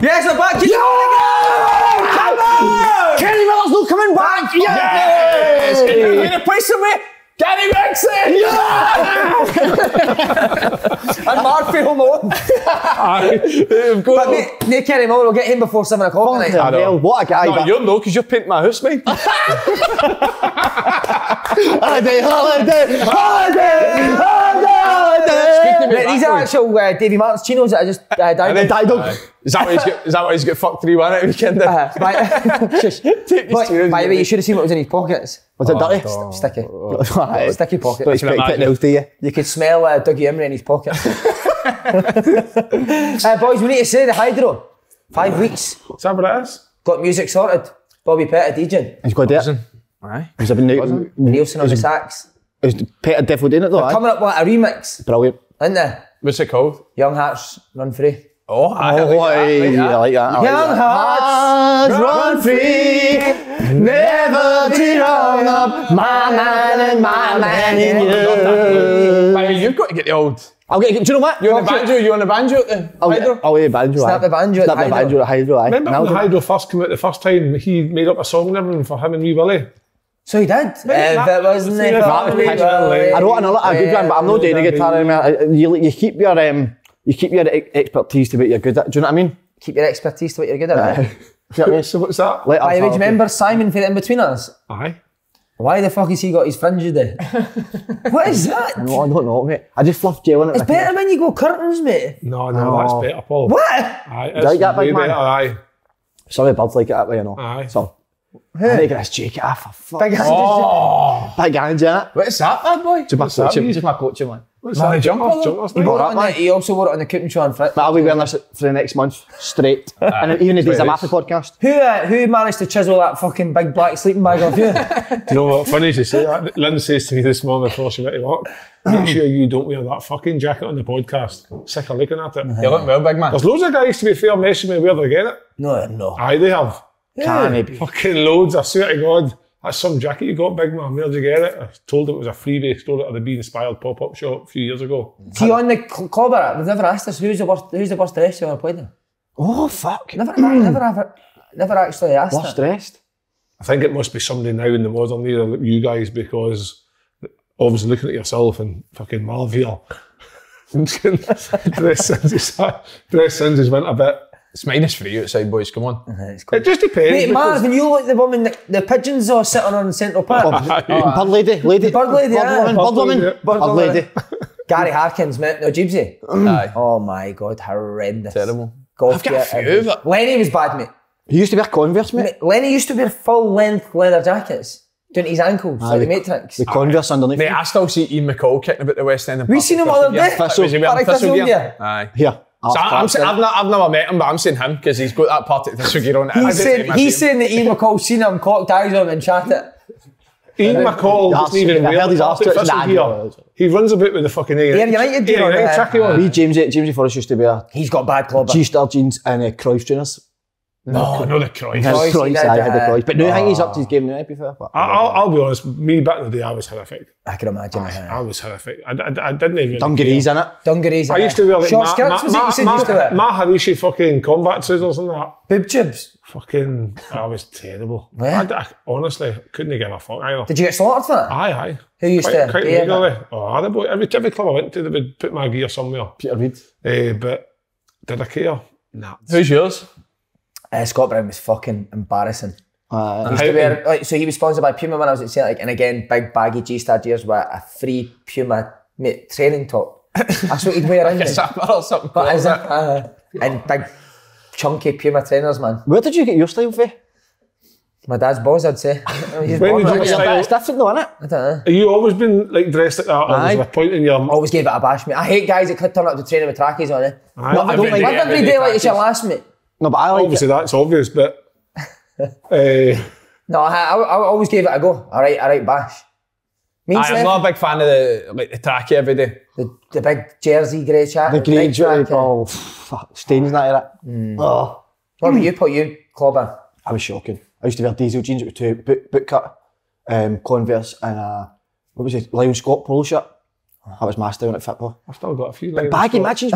Yes, I'm back. Yo! Come on! Kenny Miller's not coming back. Yes! You're going to play some way. Danny Wexley! Yeah! And Murphy home alone. But me Kenny Miller, we'll get him before 7 o'clock tonight. I know. What a guy. No, you're no, because you're painting my house, mate. Holiday, holiday, holiday, holiday! These are actual Davy Martin's chinos that I just dyed up. Is that why he's got fucked 3-1 at the weekend? By the way, you should have seen what was in his pockets. Was it dirty? Sticky. Sticky pocket. Don't expect it now, do you? You could smell Dougie Emery in his pocket. Boys, we need to say the hydro. 5 weeks. Is that what it is? Got music sorted. Bobby Pett, DJ. He's got it. Aye. Because I've been Nielsen on the sax. Is Pett definitely doing it though? Coming up with a remix. Brilliant. Isn't there? What's it called? Young Hearts Run Free. Oh, I like that. Young hearts run free, never be wrong up, my man and my man in you. Mate, you've got to get the old. I'll get. Do you know what? You're on the banjo. You're on the banjo at the hydro. I'll get the banjo. Snap the banjo. Snap the banjo at hydro. Remember when the hydro first came out the first time? He made up a song and everything for him and Wee Willie. So he did. That wasn't it. I wrote another good one, but I'm not doing the guitar anymore. You keep your You keep your expertise to what you're good at. Do you know what I mean? Keep your expertise to what you're good at. You know what I mean? So what's that? By the way, do you remember Simon for in between us? Aye. Why the fuck has he got his fringe today? What is that? No, I don't know, mate. I just fluffed gel in it. It's better when you go curtains, mate. No, that's better, Paul. What? Aye, it's like that, big man. Aye. Sorry, birds like it that way, you know. Aye. So I think it's jacket off. For fuck. Big hand. Oh. Big hand, innit? What's that, bad boy? Just my coaching one. What's that? He also wore it on the Coupon Show on Friday. But I'll be wearing this for the next month, straight. And even the days I'm at the podcast. Who managed to chisel that fucking big black sleeping bag off you? Do you know what? Funny to say that. Lynn says to me this morning before she went to work, make sure you don't wear that fucking jacket on the podcast. Sick of looking at it. You look well, big man. There's loads of guys, to be fair, messing me where they get it. No. Aye, they have. Can it be? Fucking loads, I swear to God. That's some jacket you got, big man. Where'd you get it? I told him it was a freebie. Stole it at the Be Inspired pop-up shop a few years ago. See, on the clobber, we've never asked us who's the worst dressed you ever played in. Oh, fuck. Never actually asked. Worst dressed? I think it must be somebody now in the modern era, like you guys, because obviously looking at yourself and fucking Marv here. dress since went a bit. It's -3 outside, boys. Come on. It just depends. Wait, Marvin, you look like the woman that the pigeons are sitting on in Central Park. Bird lady. Gary Harkins, mate. No, Jeebsy. Oh my God, horrendous. Terrible. Golf. I've got a few of it. Lenny was bad, mate. He used to wear Converse, mate. Lenny used to wear full-length leather jackets. Doing his ankles, like the Matrix. The Converse underneath. Mate, I still see Ian McCall kicking about the West End. We seen him all the day. Thistle gear. Aye. Here. So I've never met him, but I'm saying him because he's got that part of the sugar on it. He's saying that Ian McCall seen him, cocked eyes on him and chat it. Ian McCall doesn't even wear the gear. He runs about with the fucking Air United gear on it. We James Forrest used to wear. He's got bad clobber. G-Star jeans and Cruyff trainers. No, the Cruyff. I had the Cruyff. But now I think he's up to his game now, to be fair. I'll be honest, me back in the day, I was horrific. I can imagine. I was horrific. I didn't even. Dungarees in it. Dungarees in it. I used to wear like Maharishi fucking combat trousers and that. Boob jibs. Fucking, I was terrible. I honestly couldn't give a fuck either. Did you get slaughtered for that? Aye. Who used to? Quite regularly. Oh, the boy. Every club I went to, they would put my gear somewhere. Peter Reid. But did I care? Nah. Who's yours? Scott Brown was fucking embarrassing. So he was sponsored by Puma when I was at St. Like, and again, big baggy G-Star gears with a free Puma training top. That's what he'd wear in and big chunky Puma trainers, man. Where did you get your style from? My dad's balls, I'd say. It's different though, innit? I don't know. Have you always been like dressed like that? Aye. Or was a point in your... Always gave it a bash, mate. I hate guys that turn up to training with trackies on it. No, I don't like that. Every day like it's your last, mate. No, but I like obviously it. That's obvious, but no, I always gave it a go. All right, bash. I'm not a big fan of the tacky every day. The big jersey grey jacket. The grey jacket. Oh, fuck, stains that. Oh, what about you, Paul? You clobber? I was shocking. I used to wear diesel jeans with two bootcut, Converse, and what was it? Lion Scott polo shirt. That was my style at football. I've still got a few. Baggy matchings.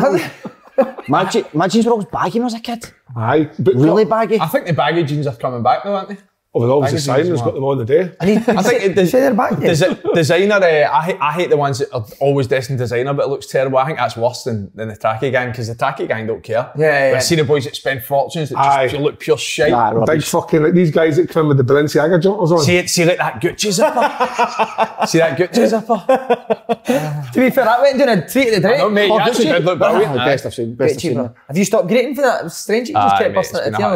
My jeans were always baggy when I was a kid. Aye. But really baggy? I think the baggy jeans are coming back now, aren't they? Oh, well, obviously Simon's got them on today. I think they're back. Designer, I hate the ones that are always dressed in designer, but it looks terrible. I think that's worse than the tacky gang, because the tacky gang don't care. Yeah, yeah. But I see the boys that spend fortunes that just look pure shite. Nah, big fucking, like these guys that come with the Balenciaga jumpers on. See like that Gucci zipper. See that Gucci zipper. To be fair, that went down a treat of the day. No, mate, you actually did look brilliant. Best I've seen. Best I've seen. Have you stopped greeting for that? It was strange. You just kept busting it at the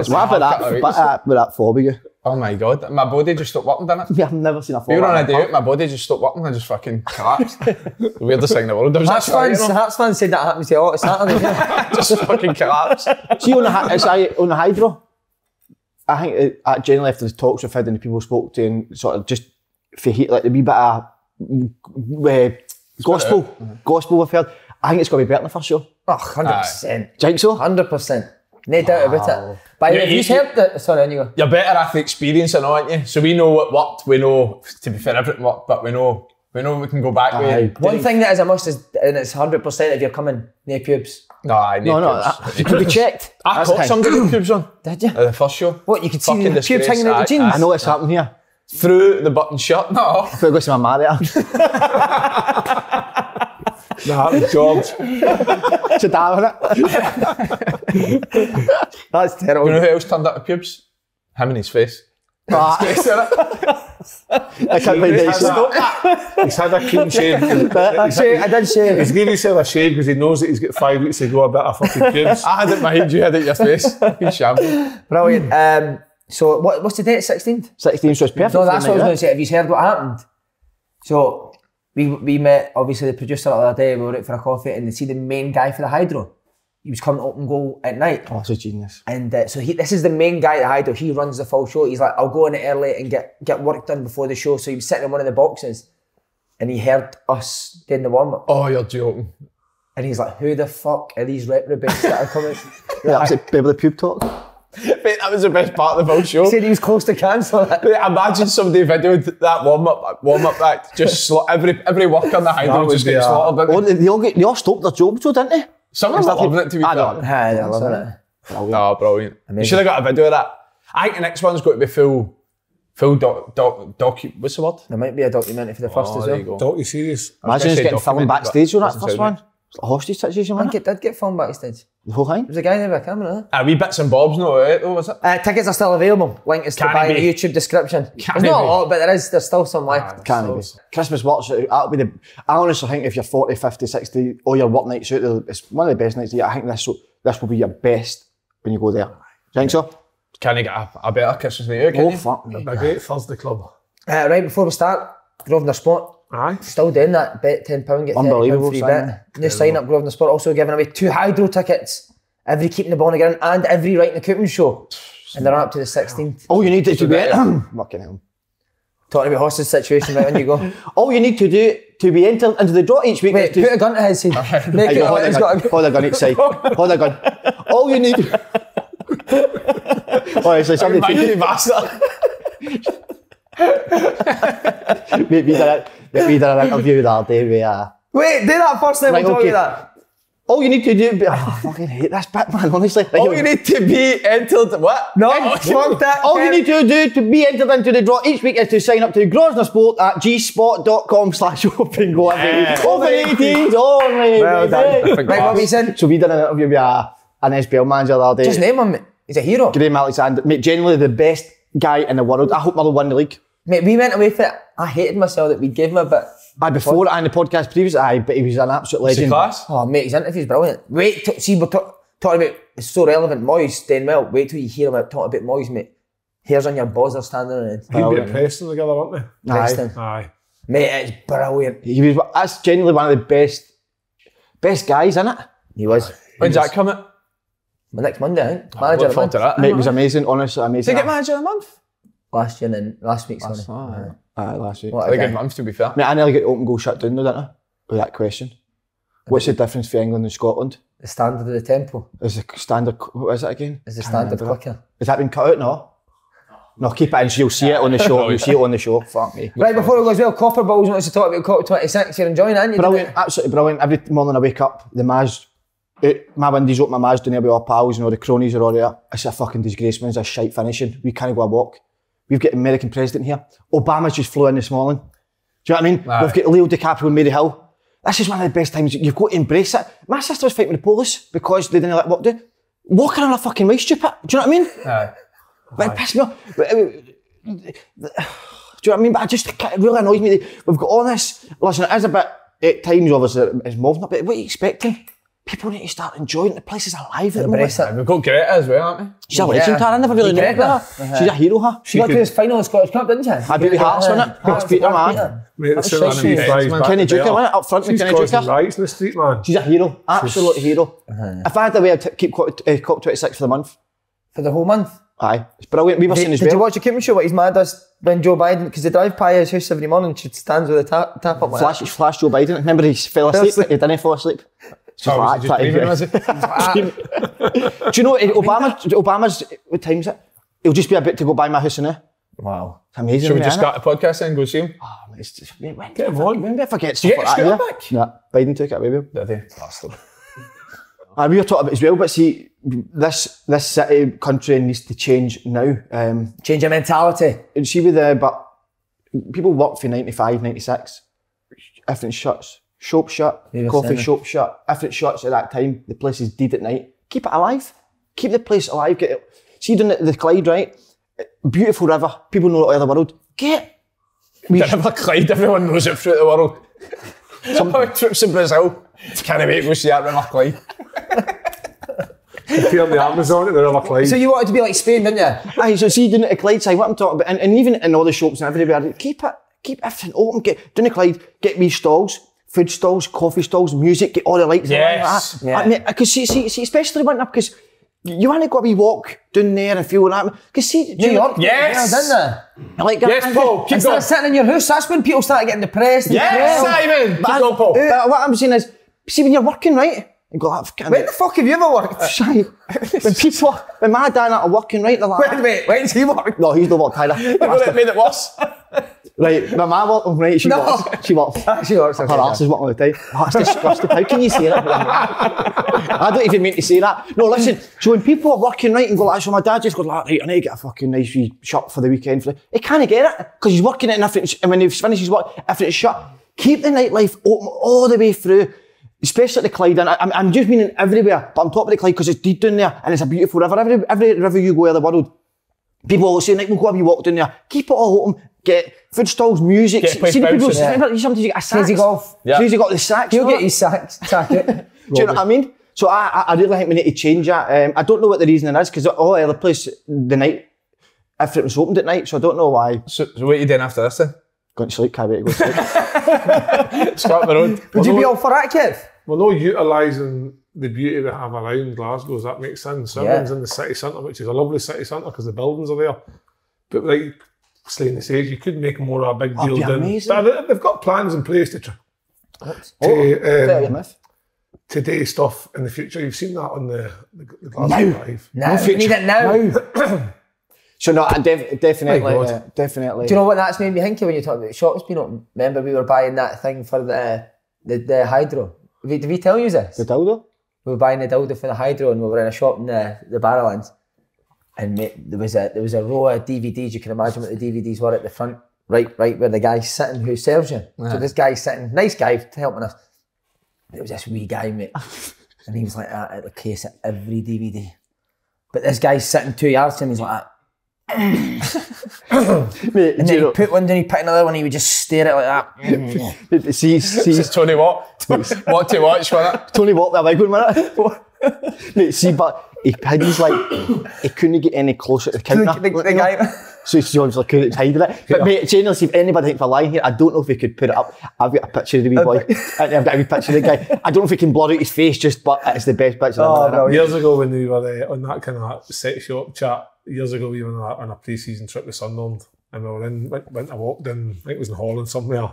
with that fob of you. Oh my God, my body just stopped working, didn't it? Yeah, I've never seen a fall. We were on a day out, my body just stopped working and I just fucking collapsed. The weirdest thing in the world. Hearts fans said that happens to you all at Saturday. Just fucking collapsed. See, on the hydro, I think generally after the talks we've had and the people spoke to and sort of just, if you hate like the wee bit of gospel we've heard, I think it's going to be better than the first show. Oh, 100%. Do you think so? 100%. No doubt about it. But if you've helped it, sorry, anyway. You're better at the experience, I know, aren't you? So we know what worked, we know, to be fair, everything worked, but we know we can go back with. One thing that is a must is, and it's 100% if you're coming, no pubes. No, it could be checked. I caught somebody with pubes on. Did you? At the first show. What, you could see the pubes hanging out the jeans? I know what's happened here. Through the button shirt. No. I've got to my Marriott. That happened, George. It's a dab, isn't it? That's terrible. You know who else turned out the pubes? Him and his face. I can't believe that. He's had a clean shave. I did shave. He's giving himself a shave because he knows that he's got 5 weeks to go about a fucking pubes. I had it in my head, you had it in your face. He's shambling. Brilliant. So what's the date? 16th? 16th, so it's perfect. No, that's what I was going to say. Have you heard what happened? So we met, obviously, the producer the other day. We were out for a coffee and they see the main guy for the hydro. He was coming open goal at night. Oh, that's a genius. And this is the main guy at the hydro. He runs the full show. He's like, I'll go in it early and get work done before the show. So he was sitting in one of the boxes and he heard us doing the warm-up. Oh, you're joking. And he's like, who the fuck are these reprobates that are coming? That was like, Beverly Pub Talk. Mate, that was the best part of the whole show. He said he was close to cancer. Mate, imagine somebody videoed that warm-up act. Just every worker on the hydro just getting slaughtered. Oh, they all stopped their jobs though, didn't they? Some of them loving it, to be fair. I love it. Brilliant. No, brilliant. Amazing. You should have got a video of that. I think the next one's got to be full docu. What's the word? There might be a documentary for the first as well. Docu-series. Imagine just getting filmed backstage on that first one. A hostage situation, I think it did get filmed backstage. The whole thing? There was a guy there with a camera. A wee bits and bobs, no right though, was it? Tickets are still available. Link is to buy in the YouTube description. There's not a lot, but there's still some left. Christmas watch, that'll be I honestly think if you're 40, 50, 60, all your work nights out, it's one of the best nights of the year. I think this will be your best when you go there. Do you think so? Can you get a better Christmas night out, can you? Oh, fuck me. A great Thursday club. Right, before we start, Grosvenor Sport. Aye. Still doing that, bet £10, get £30 free bet. New sign up, Grosvenor Sport, also giving away 2 hydro tickets, every Keeping the Ball in the Ground and every Right in the Coopman show. And they're up to the 16th. All you need to bet them. Fucking hell. Talking about hostage situation, right, on you go. All you need to do to be entered into the draw each week. Wait, put a gun to his head. Hold a gun each side. Hold a gun. All you need. Honestly, somebody take it. we did an interview the other day with wait, do that first time, right, we talk about that. All you need to do I fucking hate this bit, man, honestly. Like, all you need to be entered what? No, fuck that. All you need to do to be entered into the draw each week is to sign up to Grosvenor Sport at gsport.com/open goal. Over 18s only. Well done. Right, what we said. So we did an interview with an SPL manager the other day. Just name him, mate. He's a hero. Graham Alexander, mate, generally the best guy in the world. I hope Mother won the league. Mate, we went away for it. I hated myself that we gave him a bit. Before and the podcast previous, but he was an absolute legend. Class. Oh, mate, his interview's brilliant. We're talking about, it's so relevant, Moyes, doing well. Wait till you hear him talking about Moyes, mate. Hairs on your balls are standing on it. He'd be at Preston together, weren't they? Aye. Mate, it's brilliant. That's genuinely one of the best guys, isn't it? He was. When's that coming? Next Monday, I think. Manager of the month. Mate, it was amazing, honestly, amazing. Did he get manager of the month? Last year and last week, sorry. Last week. What a good month, to be fair. Mate, I nearly got open goal shut down though, didn't I? With that question. What's the difference for England and Scotland? The standard of the tempo. Is the standard, what is it again? Is the standard quicker? Has that been cut out? No. No, keep it in, so you'll see it on the show. You'll see it on the show. Fuck me. Right, before we go as well, Copper Balls wants to talk about COP26. You're enjoying it, aren't you? Brilliant, absolutely brilliant. Every morning I wake up, the Maz my window's open, my ma's doing it with our pals, you know, the cronies are all there. It's a fucking disgrace, man. It's a shite finishing. We can't go a walk. We've got American president here. Obama just flew in this morning. Do you know what I mean? Right. We've got Leo DiCaprio and Mary Hill. This is one of the best times. You've got to embrace it. My sister was fighting with the police because they didn't let work do. Walking on a fucking way, stupid. Do you know what I mean? But it pissed me off. Do you know what I mean? But I just, it really annoys me. We've got all this. Listen, it is a bit, at times obviously, it's moving a bit. What are you expecting? People need to start enjoying the place is alive at the moment. We've got Greta as well, haven't we? She's a legend, I never really knew her. She's a hero, huh? She got to his final Scottish Cup, didn't she? I beat the Hearts, wasn't it? Hearts beat her, man. That's a shame. Kenny Duker, wasn't it? Up front with Kenny Duker. She's causing riots in the street, man. She's a hero, absolute hero. If I had the way, I'd keep COP26 for the month. For the whole month? Aye. It's brilliant. We were seeing as well. Did you watch the Keeping Show? What he's mad at when Joe Biden, because they drive by his house every morning, she stands with a tap up. Flash Joe Biden. Remember he fell asleep? He didn't fall asleep. Oh, just dreaming, was it? Do you know Obama's what time is it? He'll just be about to go buy my house in there. Wow, it's amazing. Should we just start a podcast and go see him? Oh, it's just, mate, when did I forget stuff like that? Back? Nah, Biden took it away with him. Did they? Bastard. We were talking about it as well, but see, this city, country needs to change now. Change your mentality. And see, but people work for 95, 96. Everything shuts. Shop shut, coffee shop shut, if it shuts at that time, the place is dead at night. Keep it alive. Keep the place alive. Get it. See, down the Clyde, right? Beautiful river. People know it all over the world. The River Clyde, everyone knows it throughout the world. Some trips in Brazil. Can't wait to go see that River Clyde. Compare the Amazon at the River Clyde. So you wanted to be like Spain, didn't you? Aye, so see, down at the Clyde side, what I'm talking about, and even in all the shops and everywhere, keep it, keep everything open. Get down the Clyde, get wee stalls. Food stalls, coffee stalls, music, get all the lights. Yes. And like that. Yeah. I mean, cause see, especially when up, because you want to go a wee walk down there and feel that. Because see, New York, yes, didn't they? Like, yes, Paul. Keep going. Sitting in your house, that's when people start getting depressed. Yes, Simon. Keep going, Paul. What I'm saying is, see, when you're working, right? And go, when the fuck have you ever worked? When my dad and I are working, right? They're like, when's he worked? No, he's not worked either. That made it worse. Right, my mum worked, right? She works. Her arse is working all the time. That's disgusting. How can you say that? I don't even mean to say that. No, listen, so when people are working, right, and go like, so my dad just goes like, right, I need to get a fucking nice wee shirt for the weekend. He can't get it, because he's working it and when he finishes work, if it's shut, keep the nightlife open all the way through, especially at the Clyde. And I'm just meaning everywhere, but I'm talking about the Clyde because it's deep down there and it's a beautiful river. Every river you go in the world, people always say, like, we'll go have you walk down there. Keep it all open. Get food stalls, music. Get see the people. Yeah. Sometimes you get a sax. He's got the sax. He'll get his sax. Do you know what I mean? So I really think we need to change that. I don't know what the reason is because all the other place the night, if it was opened at night, so I don't know why. So what are you doing after this then? Going to sleep. Can't wait to go to sleep. Start my own. Would you be all for that, Kev? Well, no, utilising the beauty we have around Glasgow, that makes sense. Everyone's in the city centre, which is a lovely city centre because the buildings are there. But like Slaney says, you could make more of a big deal than. They've got plans in place to do stuff in the future. You've seen that on the Glasgow Live. No, you need it now. So no, definitely. Do you know what that's made me think of when you talk about the shops being open? Remember we were buying that thing for the hydro. Did we tell you this? The dildo? We were buying the dildo for the hydro and we were in a shop in the Barrowlands. And there was a row of DVDs. You can imagine what the DVDs were at the front, right where the guy's sitting who serves you. Yeah. So this guy's sitting, nice guy helping us. There was this wee guy, mate. And he was like that at the case at every DVD. But this guy's sitting 2 yards and he's like that. Mate, and then he put one down, he picked another one, he would just stare at it like that. See, this is Tony Watt. What to watch for that? Tony Watt, that big one, wasn't it? Mate, see, but he's like, he couldn't get any closer to the counter. The guy. So he's obviously couldn't hide it. But mate, generally, if anybody thinks we're lying here, I don't know if we could put it up. I've got a picture of the wee boy. I've got a wee picture of the guy. I don't know if we can blur out his face, but it's the best picture I've ever. Years ago when we were on that kind of sex shop chat, years ago, we were on a pre-season trip to Sunderland and we were went a walk down, I think it was in Holland somewhere,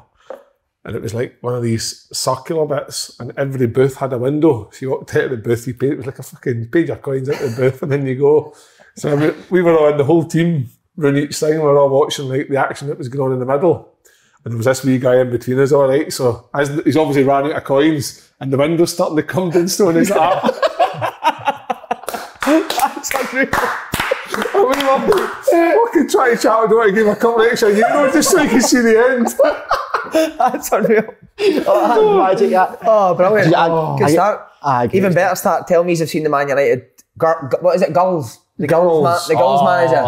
and it was like one of these circular bits and every booth had a window. So you walked out of the booth, it was like a fucking, paid your coins out of the booth and then you go. So we were on the whole team round each thing, we were all watching like the action that was going on in the middle. and there was this wee guy in between us, all right. So as he's obviously ran out of coins, and the window's starting to come down, so he's like, "That's unreal." I would love to fucking try to chat. I don't want to give a couple extra euros just so you can see the end. That's unreal. Oh, magic! That. Oh, brilliant! Good start. Even better start. Tell me, you've seen the Man United. What is it? Gulls. The goals manager.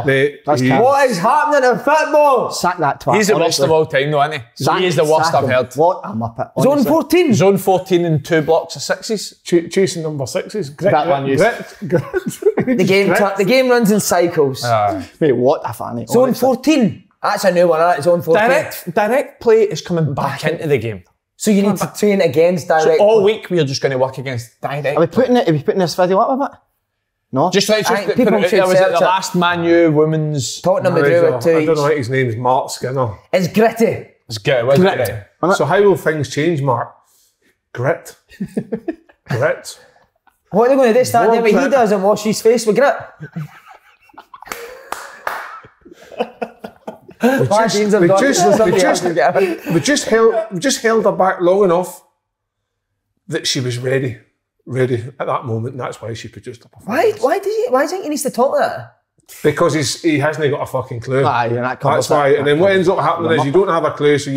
What is happening in football? Sack that twat. He's the worst of all time, though, isn't he? He is the worst I've heard. What a muppet. Zone 14. Zone 14 and two blocks of sixes. Chasing number sixes. The game runs in cycles. Mate, what a fanny. Zone 14. That's a new one, isn't it? Zone 14. Direct play is coming back into the game. So you need to train against direct play. So all week we are just going to work against direct. Are we putting this video up a bit? No. Just like people should search it. The last Man U women's Tottenham to do it too. I don't know his name's Mark Skinner. It's gritty. It's gritty. So how will things change, Mark? Grit. Grit. What are they going to do? Start doing what he does and wash his face with grit? We just held her back long enough that she was ready. At that moment, and that's why she produced a performance. Why do you think he needs to talk that? Because he hasn't got a fucking clue. That's why. And then what ends up happening is you don't have a clue, so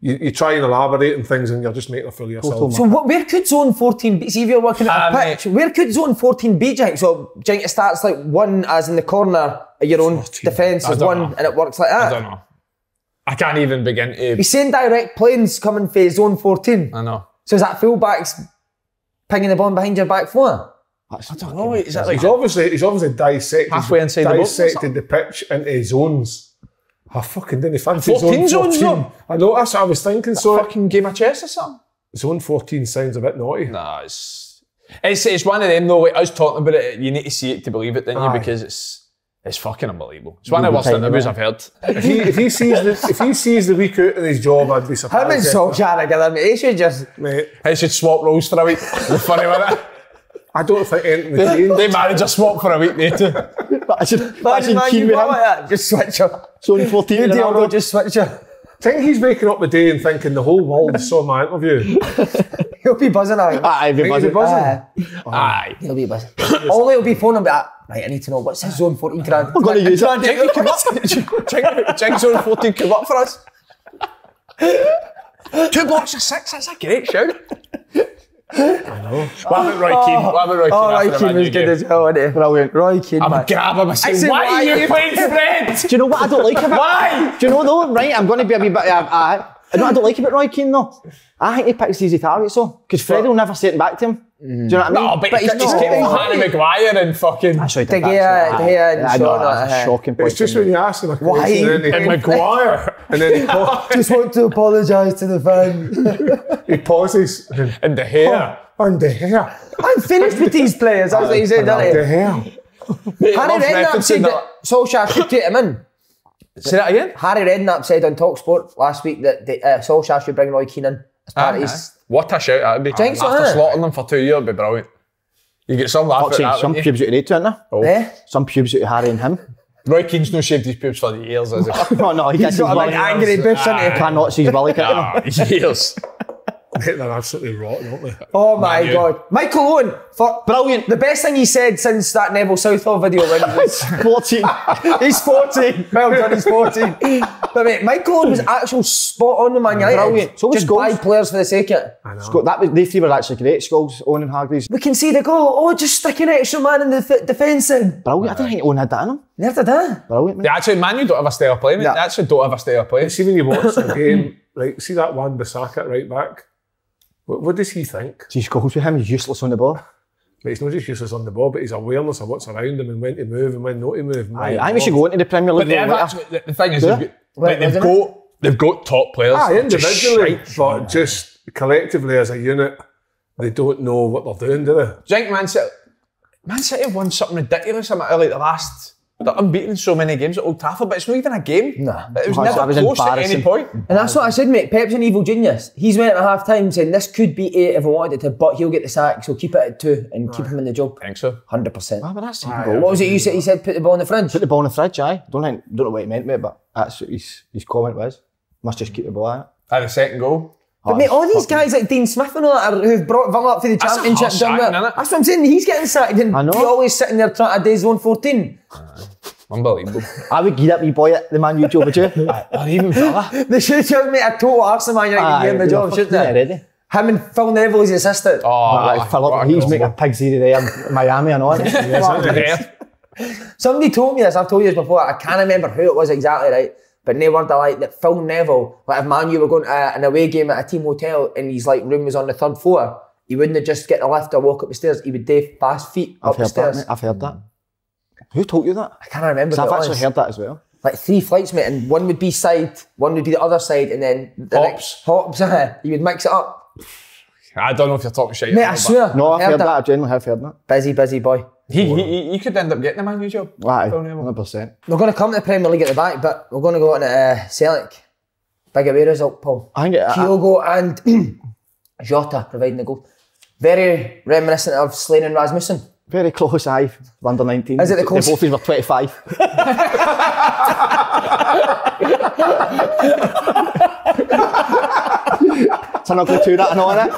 you try and elaborate on things, and you're just making a fool of yourself. So where could zone 14 be? See if you're working at a pitch, where could zone 14 be, Jake? So Jake, it starts like one, as in the corner of your own defence is one, and it works like that. I don't know. I can't even begin to. He's saying direct planes coming for zone 14. I know. So is that fullbacks pinging the ball behind your back four? I don't know. Is that like he's obviously dissected halfway inside the pitch into zones. I fucking didn't fancy zone 14. Zones, I know, that's what I was thinking. So fucking game of chess or something. Zone 14 sounds a bit naughty. Nah, it's one of them though. Like, I was talking about it. You need to see it to believe it, didn't you? Because it's fucking unbelievable. It's one of the worst interviews I've heard. If he sees the week out in his job, I'd be surprised. Him and Solskjaer together, mate. He should swap roles for a week. Funny, wasn't it? I don't think anything would change. They manage a swap for a week, they too. Just switch up. Zone 14. Just switch up. I think he's waking up the day and thinking the whole world saw my interview. He'll be buzzing out. He'll be buzzing. Only he'll be phoning back. Right, I need to know what's his zone 14 grand. I'm going to use that. Jake zone 14 come up for us. Two blocks of six, that's a great shout. I know. What about Roy Keane? Oh, Roy Keane was good as well, wasn't he? Brilliant. Roy Keane. I'm grabbing him. I say, why are you playing Fred? Do you know what I don't like about Why? Do you know though? Right, I'm going to be a wee bit. You know what I don't like about Roy Keane though? I think he picks easy targets though, because Fred will never say it back to him. Mm. Do you know what I mean? No, but he's getting Harry Maguire and fucking. That's a shocking point. It's just when you ask him a question, and Maguire, and then he just want to apologise to the fan. He pauses, and the hair, I'm finished with these players. That's what he said, didn't he? The hair. Harry Redknapp said that Solskjaer should take him in. Say that again. Harry Redknapp said on TalkSport last week that Solskjaer should bring Roy Keane in as part of his. What a shout that would be. After slaughtering them for 2 years, it'd be brilliant. You get some laugh at that. Some pubes out of Nate, aren't there? Some pubes out of Harry and him. Roy Keane's no shaved his pubes for the years, is he? No, he's got a big angry bush, isn't he? I cannot see his belly cut. Years. They're absolutely rotten, aren't they? Oh my God. Michael Owen, brilliant. The best thing he said since that Neville Southall video went was 14. He's 14. Well done, he's 14. But mate, Michael Owen was actual spot on with Man United. Brilliant. So just buy players for the sake of it. I know. They three were actually great. Scholes, Owen and Hargreaves. We can see the goal. Oh, just stick an extra man in the defence in. Brilliant. I don't think Owen had that in him. Never did that. Brilliant, mate. Actually, Man U don't have a style of play, mate. They actually don't have a style of play. See when you watch the game, like, see that Wan-Bissaka at right back? What does he think? He scores with him, he's useless on the ball. But he's not just useless on the ball, but his awareness of what's around him and when to move and when not to move. I think we should go into the Premier League. But the thing is, they've got top players. Individually, but just collectively as a unit, they don't know what they're doing, do they? Do you think Man City have won something ridiculous? Like the last... They're unbeaten so many games at Old Trafford, but it's not even a game. Nah. It was never close at any point. And that's what I said, mate. Pep's an evil genius. He's went at half time saying this could be 8 if I wanted it to, but he'll get the sack, so keep it at 2 and keep him in the job. I think so. 100%. But that's what was it you said? He said put the ball in the fridge. Put the ball in the fridge, aye. Don't know what he meant, mate, but that's what his comment was. must just keep the ball out. And the second goal. But mate, all these guys like Dean Smith and all that who've brought Villa up to the championship. That's what I'm saying. He's getting sacked, and he's always sitting there trying to daze zone 14. Unbelievable. I would give that wee boy the Man U job with you. Or even Villa. They should have made a total Arsenal man United in the job, shouldn't they? Him and Phil Neville as his assistant. Oh, he's making a pig's ear there in Miami and all that. Somebody told me this, I've told you this before, I can't remember who it was exactly, right? But they were like that Phil Neville, like if Man U were going to an away game at a team hotel and his like room was on the third floor, he wouldn't just get the lift or walk up the stairs, he would do fast feet up the stairs. That, I've heard that. Who told you that? I can't remember. I've actually heard that as well. Like 3 flights, mate, and one would be side, one would be the other side, and then the hops. You would mix it up. I don't know if you're talking shit. Mate, I swear. No, I've heard that. I genuinely have heard that. Busy, busy boy. He could end up getting a Man U job. Right, 100%. We're going to come to the Premier League at the back, but we're going to go on to Celtic. Big away result, Paul. Kyogo and Jota providing the goal. Very reminiscent of Slaney and Rasmussen. Very close, aye. Under 19. Is it the close? They both were 25. It's an ugly two, that and all that.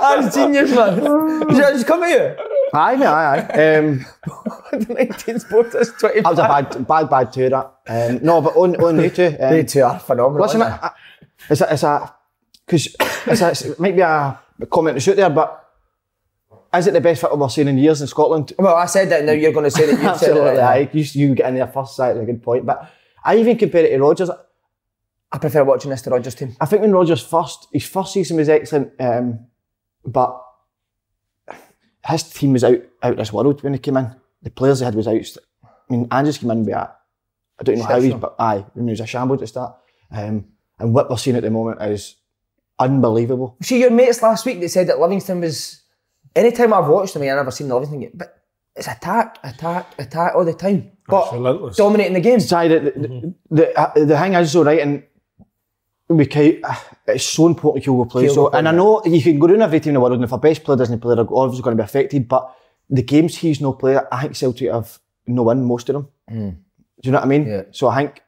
That's genius, man. Did I just come here? Aye, mate, aye. The 19th sport is 25. That was a bad tour, that. No, but on you two. They two are phenomenal. Listen, it might be a comment to shoot there, but is it the best football we've seen in years in Scotland? Well, I said that, now you're going to say that you've said that. Aye, you get in there first, that's a good point. But I even compare it to Rogers. I prefer watching this to Rogers' team. I think when Rogers his first season was excellent, but his team was out of this world when he came in. The players he had was out. I mean, Andrews came in with a, I don't know how he's, but aye, when he was a shambles to start. And what we're seeing at the moment is unbelievable. See, your mates last week, they said that Livingston was, anytime I've watched him, I've never seen the Livingston game, but it's attack all the time. But relentless. Dominating the game. The thing is, so right, and it's so important Kyogo plays. So, and I know you can go down every team in the world, and if a best player doesn't play, they're obviously going to be affected. But the games he's no player, I think Celtic have no win most of them. Mm. Do you know what I mean? Yeah. So I think,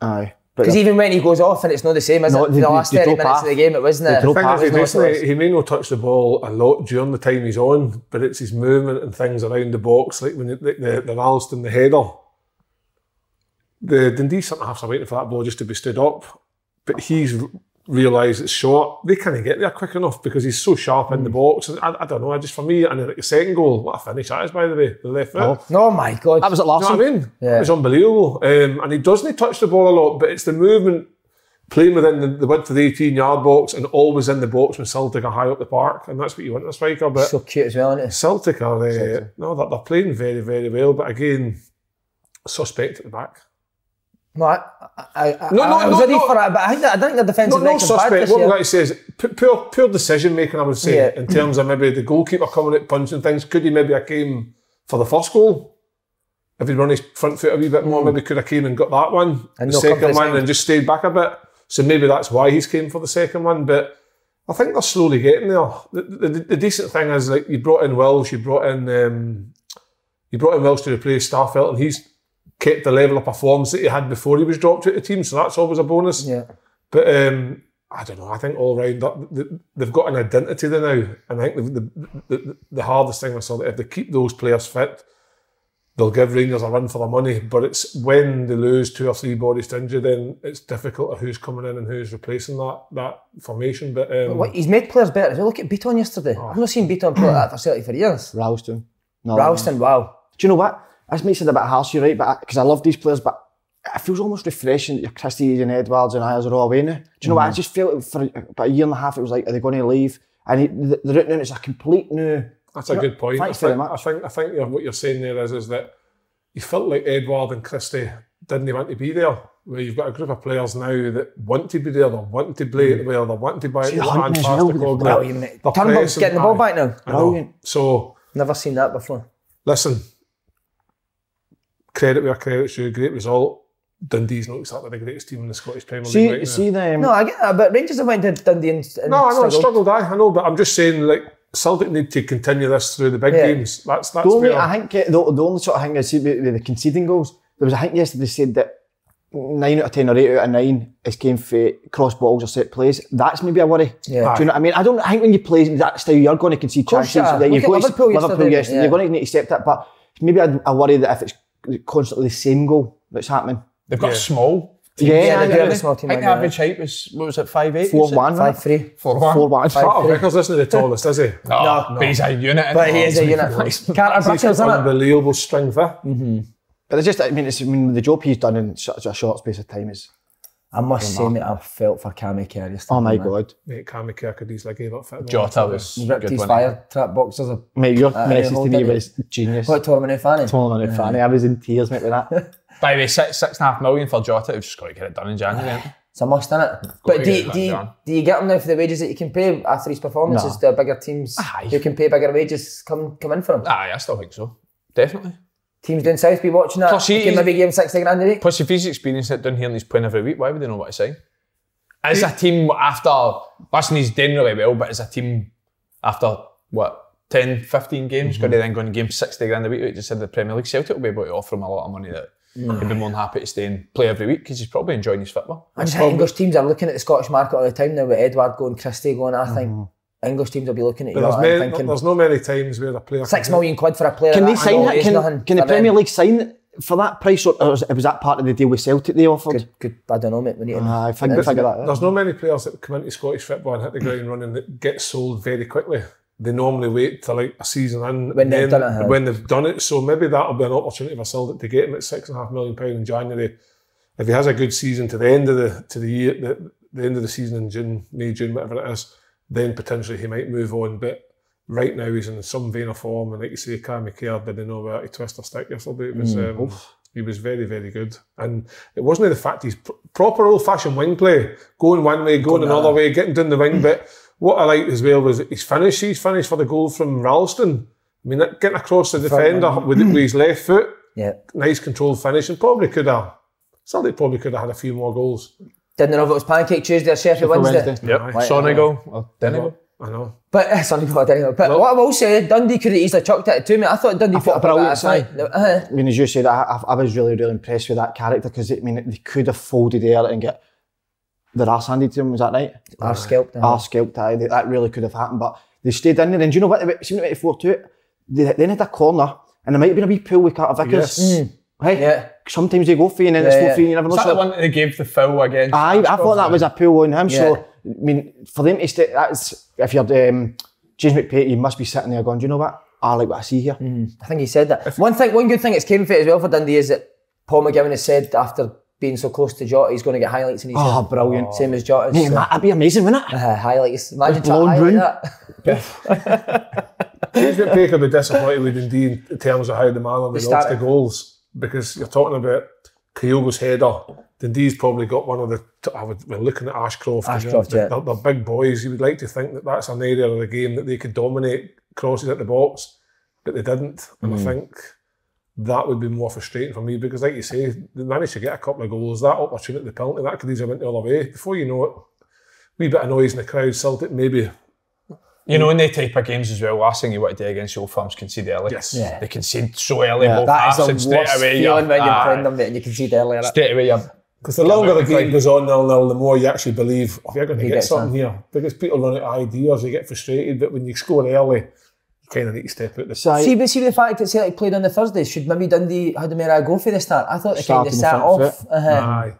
aye. Because even when he goes off, and it's not the same, is it? The last 30 minutes of the game, it wasn't it. He may not touch the ball a lot during the time he's on, but it's his movement and things around the box, like when the Ralston, the header. The Dundee sometimes are waiting for that ball just to be stood up, but he's realised it's short. They can't get there quick enough because he's so sharp in the box. And I don't know, for me, and like the second goal, what a finish that is, by the way, the left foot. Oh my God. That was at Larson. You know what I mean? Yeah. It was unbelievable. And he doesn't touch the ball a lot, but it's the movement, playing within the width of the 18-yard box and always in the box when Celtic are high up the park. And that's what you want in a striker. But so cute as well, isn't it? Celtic are, they're playing very, very well, but again, suspect at the back. No, I was ready for it, but I think the defensive next is bad this year. What I'm going to say is poor decision making, I would say, in terms of maybe the goalkeeper coming at punching things. Could he maybe have came for the first goal? If he'd run his front foot a wee bit more, maybe could have came and got that one. And the second one and just stayed back a bit. So maybe that's why he's came for the second one, but I think they're slowly getting there. The decent thing is, like, you brought in Wells, to replace Starfelt, and he's kept the level of performance that he had before he was dropped out of the team, so that's always a bonus. Yeah. But I don't know, I think all round they've got an identity there now, and I think the hardest thing I saw, that if they keep those players fit, they'll give Rangers a run for their money, but it's when they lose 2 or 3 bodies to injury, then it's difficult of who's coming in and who's replacing that formation. But he's made players better. Look at Beaton yesterday. I've not seen Beaton play that for Celtic for years. Ralston, wow. Do you know what? This may sound a bit harsh, you're right, because I love these players, but it feels almost refreshing that your Christie and Edwards and Ayers are all away now. Do you know what? I just felt for about a year and a half, it was like, are they going to leave? And the route now is a complete new... That's a good point. Thanks very much. I think what you're saying there is that you felt like Edward and Christie didn't want to be there, where you've got a group of players now that want to be there, they're wanting to play it well, they're wanting to buy it. Turnbull's getting the ball back now. Brilliant. So... Never seen that before. Listen... Credit where credit's due, great result. Dundee's not exactly the greatest team in the Scottish Premier League. No, I get that, but Rangers have went to Dundee and struggled, but I'm just saying, like, Celtic need to continue this through the big games. That's the only, I think the only sort of thing I see with the conceding goals, there was, I think yesterday they said that 9 out of 10 or 8 out of 9 is came for cross balls or set plays. That's maybe a worry. Yeah. Do you know what I mean? I don't think when you play in that style, you're going to concede chances. You've got Liverpool yesterday. Yeah. You're going to need to accept that. But maybe I worry that if it's constantly the same goal that's happening. They've got small. Yeah, small team. I think the average height was, what was it, 5'8"? 4'1". 5'3". 4'1". Oh, Vickers isn't the tallest, is he? No. But he's a unit. But he is a unit. Carter Butchers, isn't it? Unbelievable strength there. But it's just, I mean, the job he's done in such a short space of time is... I must say, mate, I felt for Cammy Kerr yesterday. Oh, my God. Mate, Cammy Kerr could easily give up fit. Jota was ripped his fire trap boxers. Mate, your message to me was genius. What, Tormund Fanny? I was in tears, mate, with that. By the way, $6.5 million for Jota, we've just got to get it done in January. It's a must, isn't it? But do you get him now for the wages that you can pay after his performances? No. The bigger teams who can pay bigger wages come in for him? Aye, I still think so. Definitely. Teams down south be watching that. Plus, he can maybe give him £60,000 a week. Plus, if he's experienced it down here and he's playing every week, why would they know what to sign? As a team after, listen, he's doing really well, but as a team after, what, 10, 15 games, going to then go and give him £60,000 a week, like just said the Premier League, Celtic will be able to offer him a lot of money that he'd be more than happy to stay and play every week because he's probably enjoying his football. I just think English teams are looking at the Scottish market all the time now with Edward going, Christie going, I think. English teams will be looking at you and thinking... There's not many times where a player... £6 million quid for a player... Can they sign that? Can the Premier League sign for that price? Or was that part of the deal with Celtic they offered? I don't know, mate. We need to figure that out. There's not many players that come into Scottish football and hit the ground running that get sold very quickly. They normally wait till like a season in when they've done it. So maybe that'll be an opportunity for Celtic to get him at £6.5 million in January. If he has a good season to the end of the end of the season in June, May, June, whatever it is, then potentially he might move on, but right now he's in some vein of form, and like you say, Cammy Kerr didn't know where to twist or stick yesterday. It was, he was very, very good. And it wasn't the fact he's proper old-fashioned wing play, going one way, going another way, getting down the wing, but what I liked as well was he's finished for the goal from Ralston. I mean, getting across the defender with his left foot, nice controlled finish, and probably could have had a few more goals. Didn't know if it was Pancake Tuesday or Sheffield Wednesday. Yep, Sonny goal or Denny. I know. But Sonny goal or Denny goal. But what I will say, Dundee could have easily chucked it to me. I thought Dundee put a brilliant side. I mean, as you said, I was really, really impressed with that character because, I mean, they could have folded there and get their arse handed to them, was that right? Arse scalped. Arse scalped, that really could have happened. But they stayed in there and do you know what? They seemed to make 4-2 it. They then had a corner and there might have been a wee pull with Carter Vickers. Yes. Hey, sometimes they go for you and then it's 4-3 and you never know. Is that the one that they gave the foul against? I thought that was a pull on him. Yeah. So, I mean, for them to stay, that's, if you're James McPate, you must be sitting there going, do you know what? I like what I see here. I think he said that. One good thing it's came for it as well for Dundee is that Paul McGowan has said after being so close to Jota, he's going to get highlights in his head. Brilliant. Same as Jota. So. That'd be amazing, wouldn't it? Highlights. Imagine trying to highlight that. James McPate could be disappointed with Dundee in terms of how the man was off the goals. Because you're talking about Kyogo's header. Dundee's probably got one of the... we're looking at Ashcroft. They're big boys. You would like to think that that's an area of the game that they could dominate crosses at the box, but they didn't. And I think that would be more frustrating for me because, like you say, they managed to get a couple of goals. That opportunity, the penalty, that could easily went the other way. Before you know it, wee bit of noise in the crowd, Celtic maybe... You know, in the type of games as well, last thing you want to do against your old firms, concede early. Yes. Yeah. They concede so early, that is and straight away you're... when you're playing them and you concede early. Straight away you're... Because the longer the game goes on, the more you actually believe, you're going to get something here. Because people run out of ideas, they get frustrated, but when you score early, you kind of need to step out the side. See the fact that Celtic played on the Thursdays, should maybe Dundee had a go for the start? I thought they kind of sat off.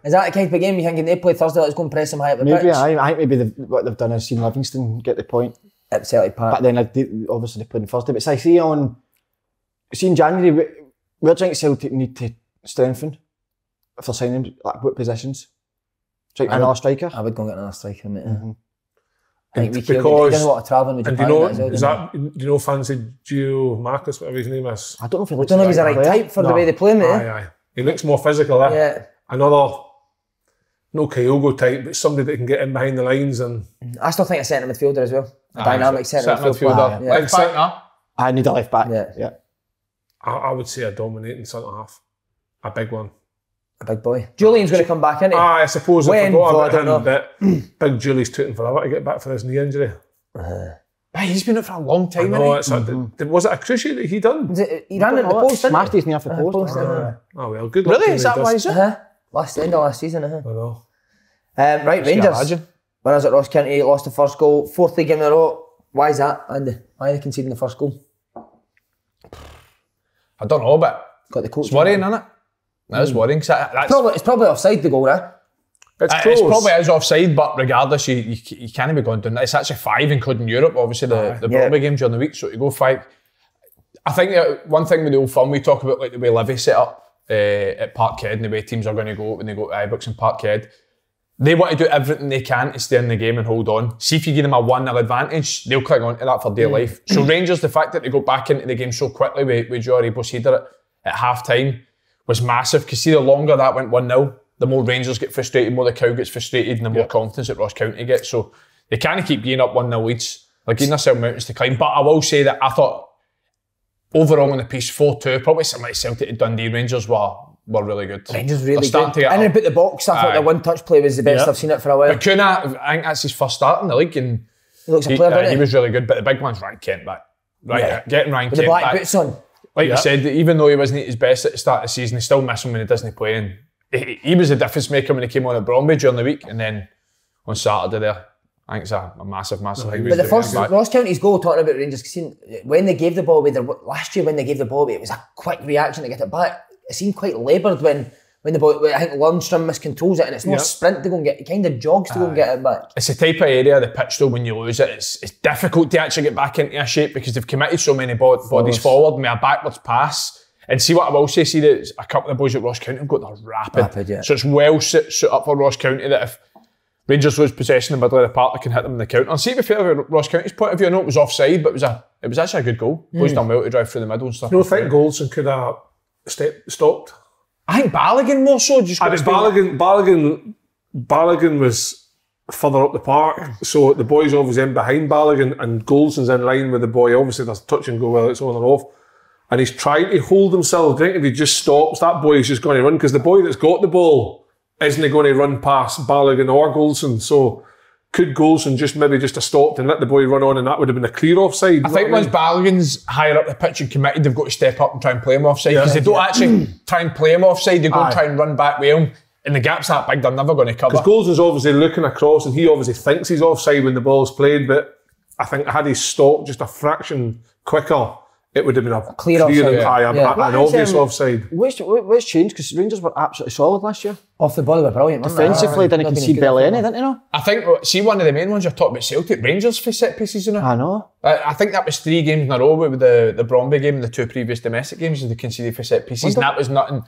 Is that the kind of game you thinking they play Thursday, let's go and press them high up the pitch? Maybe, I think maybe what they've done is seen Livingston get the point. At Celtic Park. But then obviously they played in the first day. But so I see in January, where do you think Celtic need to strengthen if they're signing, like what positions? Another striker? I would go and get another striker, mate. Because there's a lot of travelling with Japan. Do you know fancy Gio Marcus, whatever his name is? I don't know if he looks... I don't know if he's the right type for the way they play, mate. He looks more physical there. Yeah. Another... No Kyogo type, but somebody that can get in behind the lines and... I still think a centre midfielder as well. Dynamic centre midfielder. Left back now? I need a left back. Yeah. I would say a dominating centre half. A big one. A big boy. Julian's going to come back, isn't he? I suppose when, I don't know. Big Julie's tooting forever to get back for his knee injury. He's been out for a long time, isn't he? Was it a cruciate that he done? He ran in the post, didn't he? Smashed his knee off the post. Good luck. Really? Is that why he's End of last season, I know. Right, Rangers. Winners at Ross County, lost the first goal. Fourth league game in a row. Why is that, Andy? Why are they conceding the first goal? I don't know, but got the coach. It's worrying, isn't it? That is worrying. It's probably offside, the goal, right? It's probably is offside, but regardless, you can't be going down that. It's actually 5, including Europe, obviously, the Broadway games during the week, so you go 5. I think one thing with the old firm, we talk about like the way Livy set up at Parkhead and the way teams are going to go when they go to Ibrox and Parkhead. They want to do everything they can to stay in the game and hold on. See if you give them a 1-0 advantage, they'll cling on to that for dear life. So Rangers, the fact that they go back into the game so quickly with Joe Rebus-Heder at half-time was massive, because see, the longer that went 1-0, the more Rangers get frustrated, the more the crowd gets frustrated, and the more confidence that Ross County gets. So they kind of keep getting up 1-0 leads. They're giving themselves mountains to climb. But I will say that I thought, overall on the piece, 4-2, probably something like Celtic to Dundee, Rangers were really good. Rangers really good. And about the box, I thought the one-touch play was the best I've seen it for a while. But Kuna, I think that's his first start in the league, and he looks a player, doesn't he? He was really good, but the big man's Ryan Kent back. Right, getting Ryan Kent back. With the black boots on. Like you said, even though he wasn't at his best at the start of the season, they still miss him when he doesn't play, and he was a difference maker when he came on at Bromby during the week, and then on Saturday there. I think it's a massive But the first Ross County's goal, talking about Rangers, when they gave the ball away, last year when they gave the ball away, it was a quick reaction to get it back. It seemed quite laboured when the ball, I think Lundstrom miscontrols it, and it's more sprint to go and get, it kind of jogs to go and get it back. It's the type of area of the pitch though, when you lose it, it's difficult to actually get back into a shape, because they've committed so many bodies forward with a backwards pass. And see what I will say, see that a couple of boys at Ross County have got the rapid so it's well set up for Ross County that if Rangers lose possession in the middle of the park, they can hit them in the counter. And see, to be fair, Ross County's point of view, I know it was offside, but it was actually a good goal. Boys done well to drive through the middle and stuff. No, I think Goldson could have stopped. I think Balogun more so. Balogun was further up the park, so the boy's obviously in behind Balogun, and Goldson's in line with the boy. Obviously, there's touch and go, whether it's on or off. And he's trying to hold himself. I think if he just stops, that boy is just going to run, because the boy that's got the ball isn't he going to run past Balogun or Goldson? So could Goldson just have stopped and let the boy run on, and that would have been a clear offside? I think once Balogun's higher up the pitch and committed, they've got to step up and try and play him offside, because they don't actually try and play him offside, they go and try and run back with him, and the gap's that big, they're never going to cover. Because Goldson's obviously looking across, and he obviously thinks he's offside when the ball's played, but I think had he stopped just a fraction quicker, it would have been a clear offside, an obvious offside. What's changed? Because Rangers were absolutely solid last year. Off the ball, they were brilliant. Defensively, didn't concede barely any, didn't they? No? I think, see, one of the main ones you're talking about, Celtic, Rangers for set pieces, you know? I know. I think that was 3 games in a row with the Bromby game and the 2 previous domestic games, they conceded for set pieces, and that was nothing.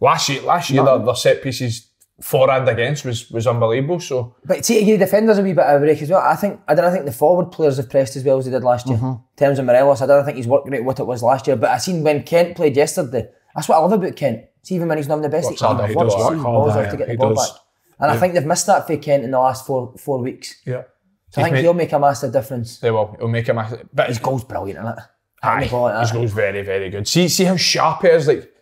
Last year, their set pieces for and against was unbelievable. So, but see, to give the defenders a wee bit of a break as well, I don't think the forward players have pressed as well as they did last year. In terms of Morelos, I don't think he's worked great what it was last year. But I seen when Kent played yesterday. That's what I love about Kent. See, even when he's not the best, he works balls off to get the ball back. And I think they've missed that for Kent in the last four weeks. Yeah, so I think he'll make a massive difference. They will. He'll make a massive. But his goal's brilliant, isn't it? His goal's very, very good. See how sharp he is. Like,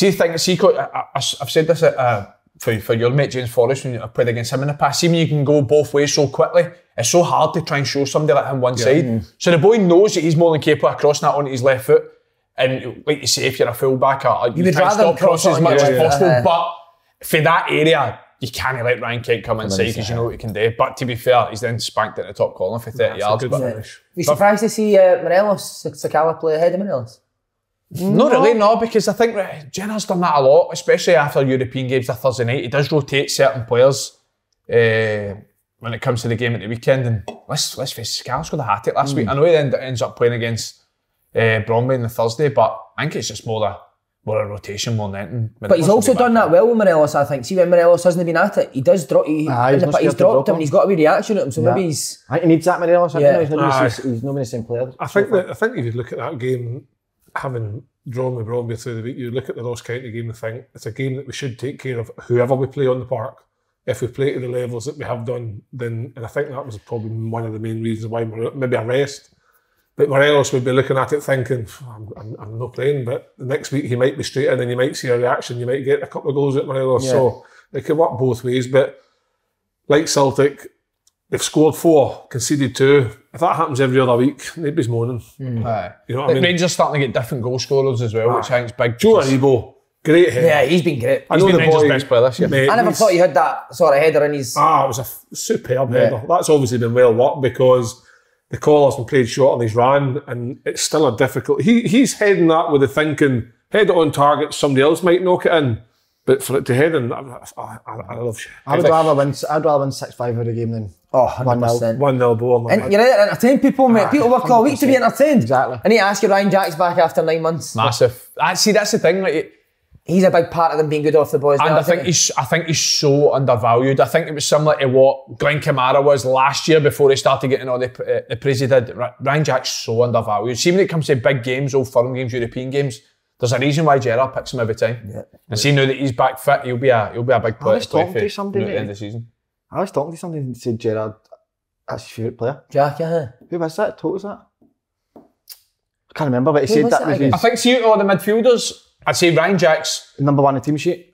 I've said this at. For your mate James Forrest, when I played against him in the past, see when you can go both ways so quickly, it's so hard to try and show somebody like him one side. So the boy knows that he's more than capable of crossing that onto his left foot. And like you say, if you're a fullback, you try and stop cross as much as possible. But for that area, you can't let Ryan Kent come inside, because you know what he can do. But to be fair, he's then spanked at the top corner for 30 yards. Were you surprised to see Morelos, Sakala play ahead of Morelos? Not really, no, because I think Gerrard's done that a lot, especially after European games on Thursday night. He does rotate certain players when it comes to the game at the weekend. And let's face it, Scarlett's got a hat-trick last week. I know he then ends up playing against Bromley on the Thursday, but I think it's just more a rotation, more than anything. But he's also done that well with Morelos, I think. See, when Morelos hasn't been at it, he does drop. He's dropped him, and he's got a wee reaction at him. So maybe he's. I think he needs that Morelos. I don't know. He's not been the same player. I think if you look at that game, having drawn with Bromby through the week, you look at the Ross County game and think it's a game that we should take care of whoever we play on the park. If we play to the levels that we have done, then, and I think that was probably one of the main reasons why maybe a rest. But Morelos would be looking at it thinking, I'm not playing, but the next week he might be straight in and you might see a reaction, you might get a couple of goals at Morelos. Yeah. So it could work both ways, but like Celtic, they've scored 4, conceded 2. If that happens every other week, nobody's moaning. You know what I mean? Rangers starting to get different goal scorers as well, which I think is big. Joe Aribo Great header. Yeah, he's been great. I know the Rangers' best player this year. Mate, I never thought he had that sort of header in his... Ah, it was a superb header. That's obviously been well worked because the collar's been played short on his run and it's still a difficult... He's heading that with the thinking, head it on target, somebody else might knock it in. But for it to head in, I love shit. I'd rather win 6-5 every game than 1-0. 1-0 ball. And you're there to entertain people, mate. People work all week to be entertained. Exactly. I need to ask you, Ryan Jack's back after 9 months. Massive. See, that's the thing. Like, he's a big part of them being good off the boys. And now, I think he's so undervalued. I think it was similar to what Glenn Kamara was last year before he started getting all the praise he did. Ryan Jack's so undervalued. See, when it comes to big games, Old Firm games, European games, there's a reason why Gerrard picks him every time. Yeah. And see, now that he's back fit, he'll be a big player to play for somebody at the end of the season. I was talking to somebody and said Gerrard, that's his favourite player. Jack, yeah. Who was that? Who was that? I can't remember, but he said that was his... I think, see, all the midfielders... I'd say Ryan Jack's number one on the team sheet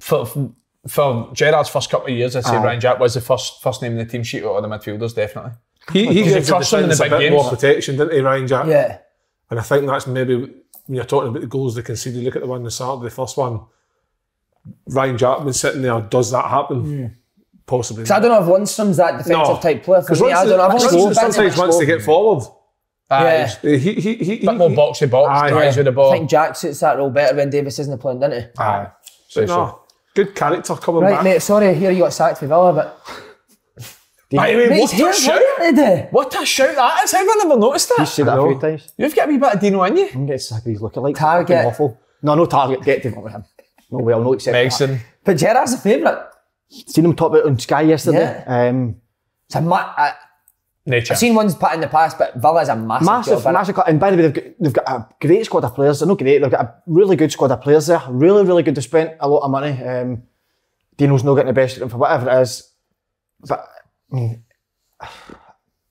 for Gerrard's first couple of years. I'd say Ryan Jack was the first name in the team sheet of all the midfielders, definitely. He gave Kirsten in the big games more protection, didn't he, Ryan Jack? Yeah. And I think that's maybe when you're talking about the goals they conceded. Look at the one on Saturday, the first one. Ryan Jack been sitting there. Does that happen? Mm. Possibly. Because I don't know if Lundstrom's that defensive type player. Because sometimes once they get forward. Yeah, he bit more boxy box, drives with the ball. I think Jack suits that role better when Davis isn't playing, doesn't he? Aye, so good character coming back. Right, mate. Sorry, here you got sacked for Villa, but. By the way, what a shout! What a shout that is! I've never noticed that. You've said that a few times. You've got a wee bit of Dino in you. I'm getting sick of these lookalikes. Target, awful. No, no target. Get different with him. No way. I'll not accept Megson. But Gerrard's a favourite. Seen him top out on Sky yesterday. Yeah. It's a much. Nature. I've seen ones put in the past, but Villa is a massive cut. And by the way, they've got a great squad of players. They're not great. They've got a really good squad of players there. Really, really good. They spent a lot of money. Dino's not getting the best of them for whatever it is. But I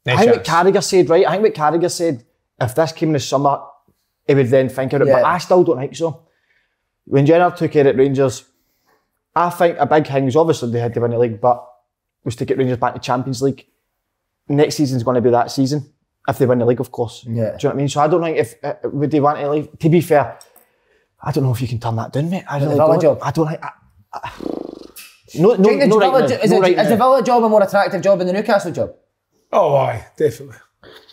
think what Carragher said, right? I think what Carragher said, if this came in the summer, he would then think about it. But I still don't think so. When Gerrard took care at Rangers, I think a big thing was obviously they had to win the league, but was to get Rangers back to Champions League. Next season's going to be that season if they win the league, of course. Yeah. Do you know what I mean? So I don't think if would they want to leave. To be fair, I don't know if you can turn that down, mate. I really don't. I don't like. Is the Villa job a more attractive job than the Newcastle job? Oh, aye, definitely.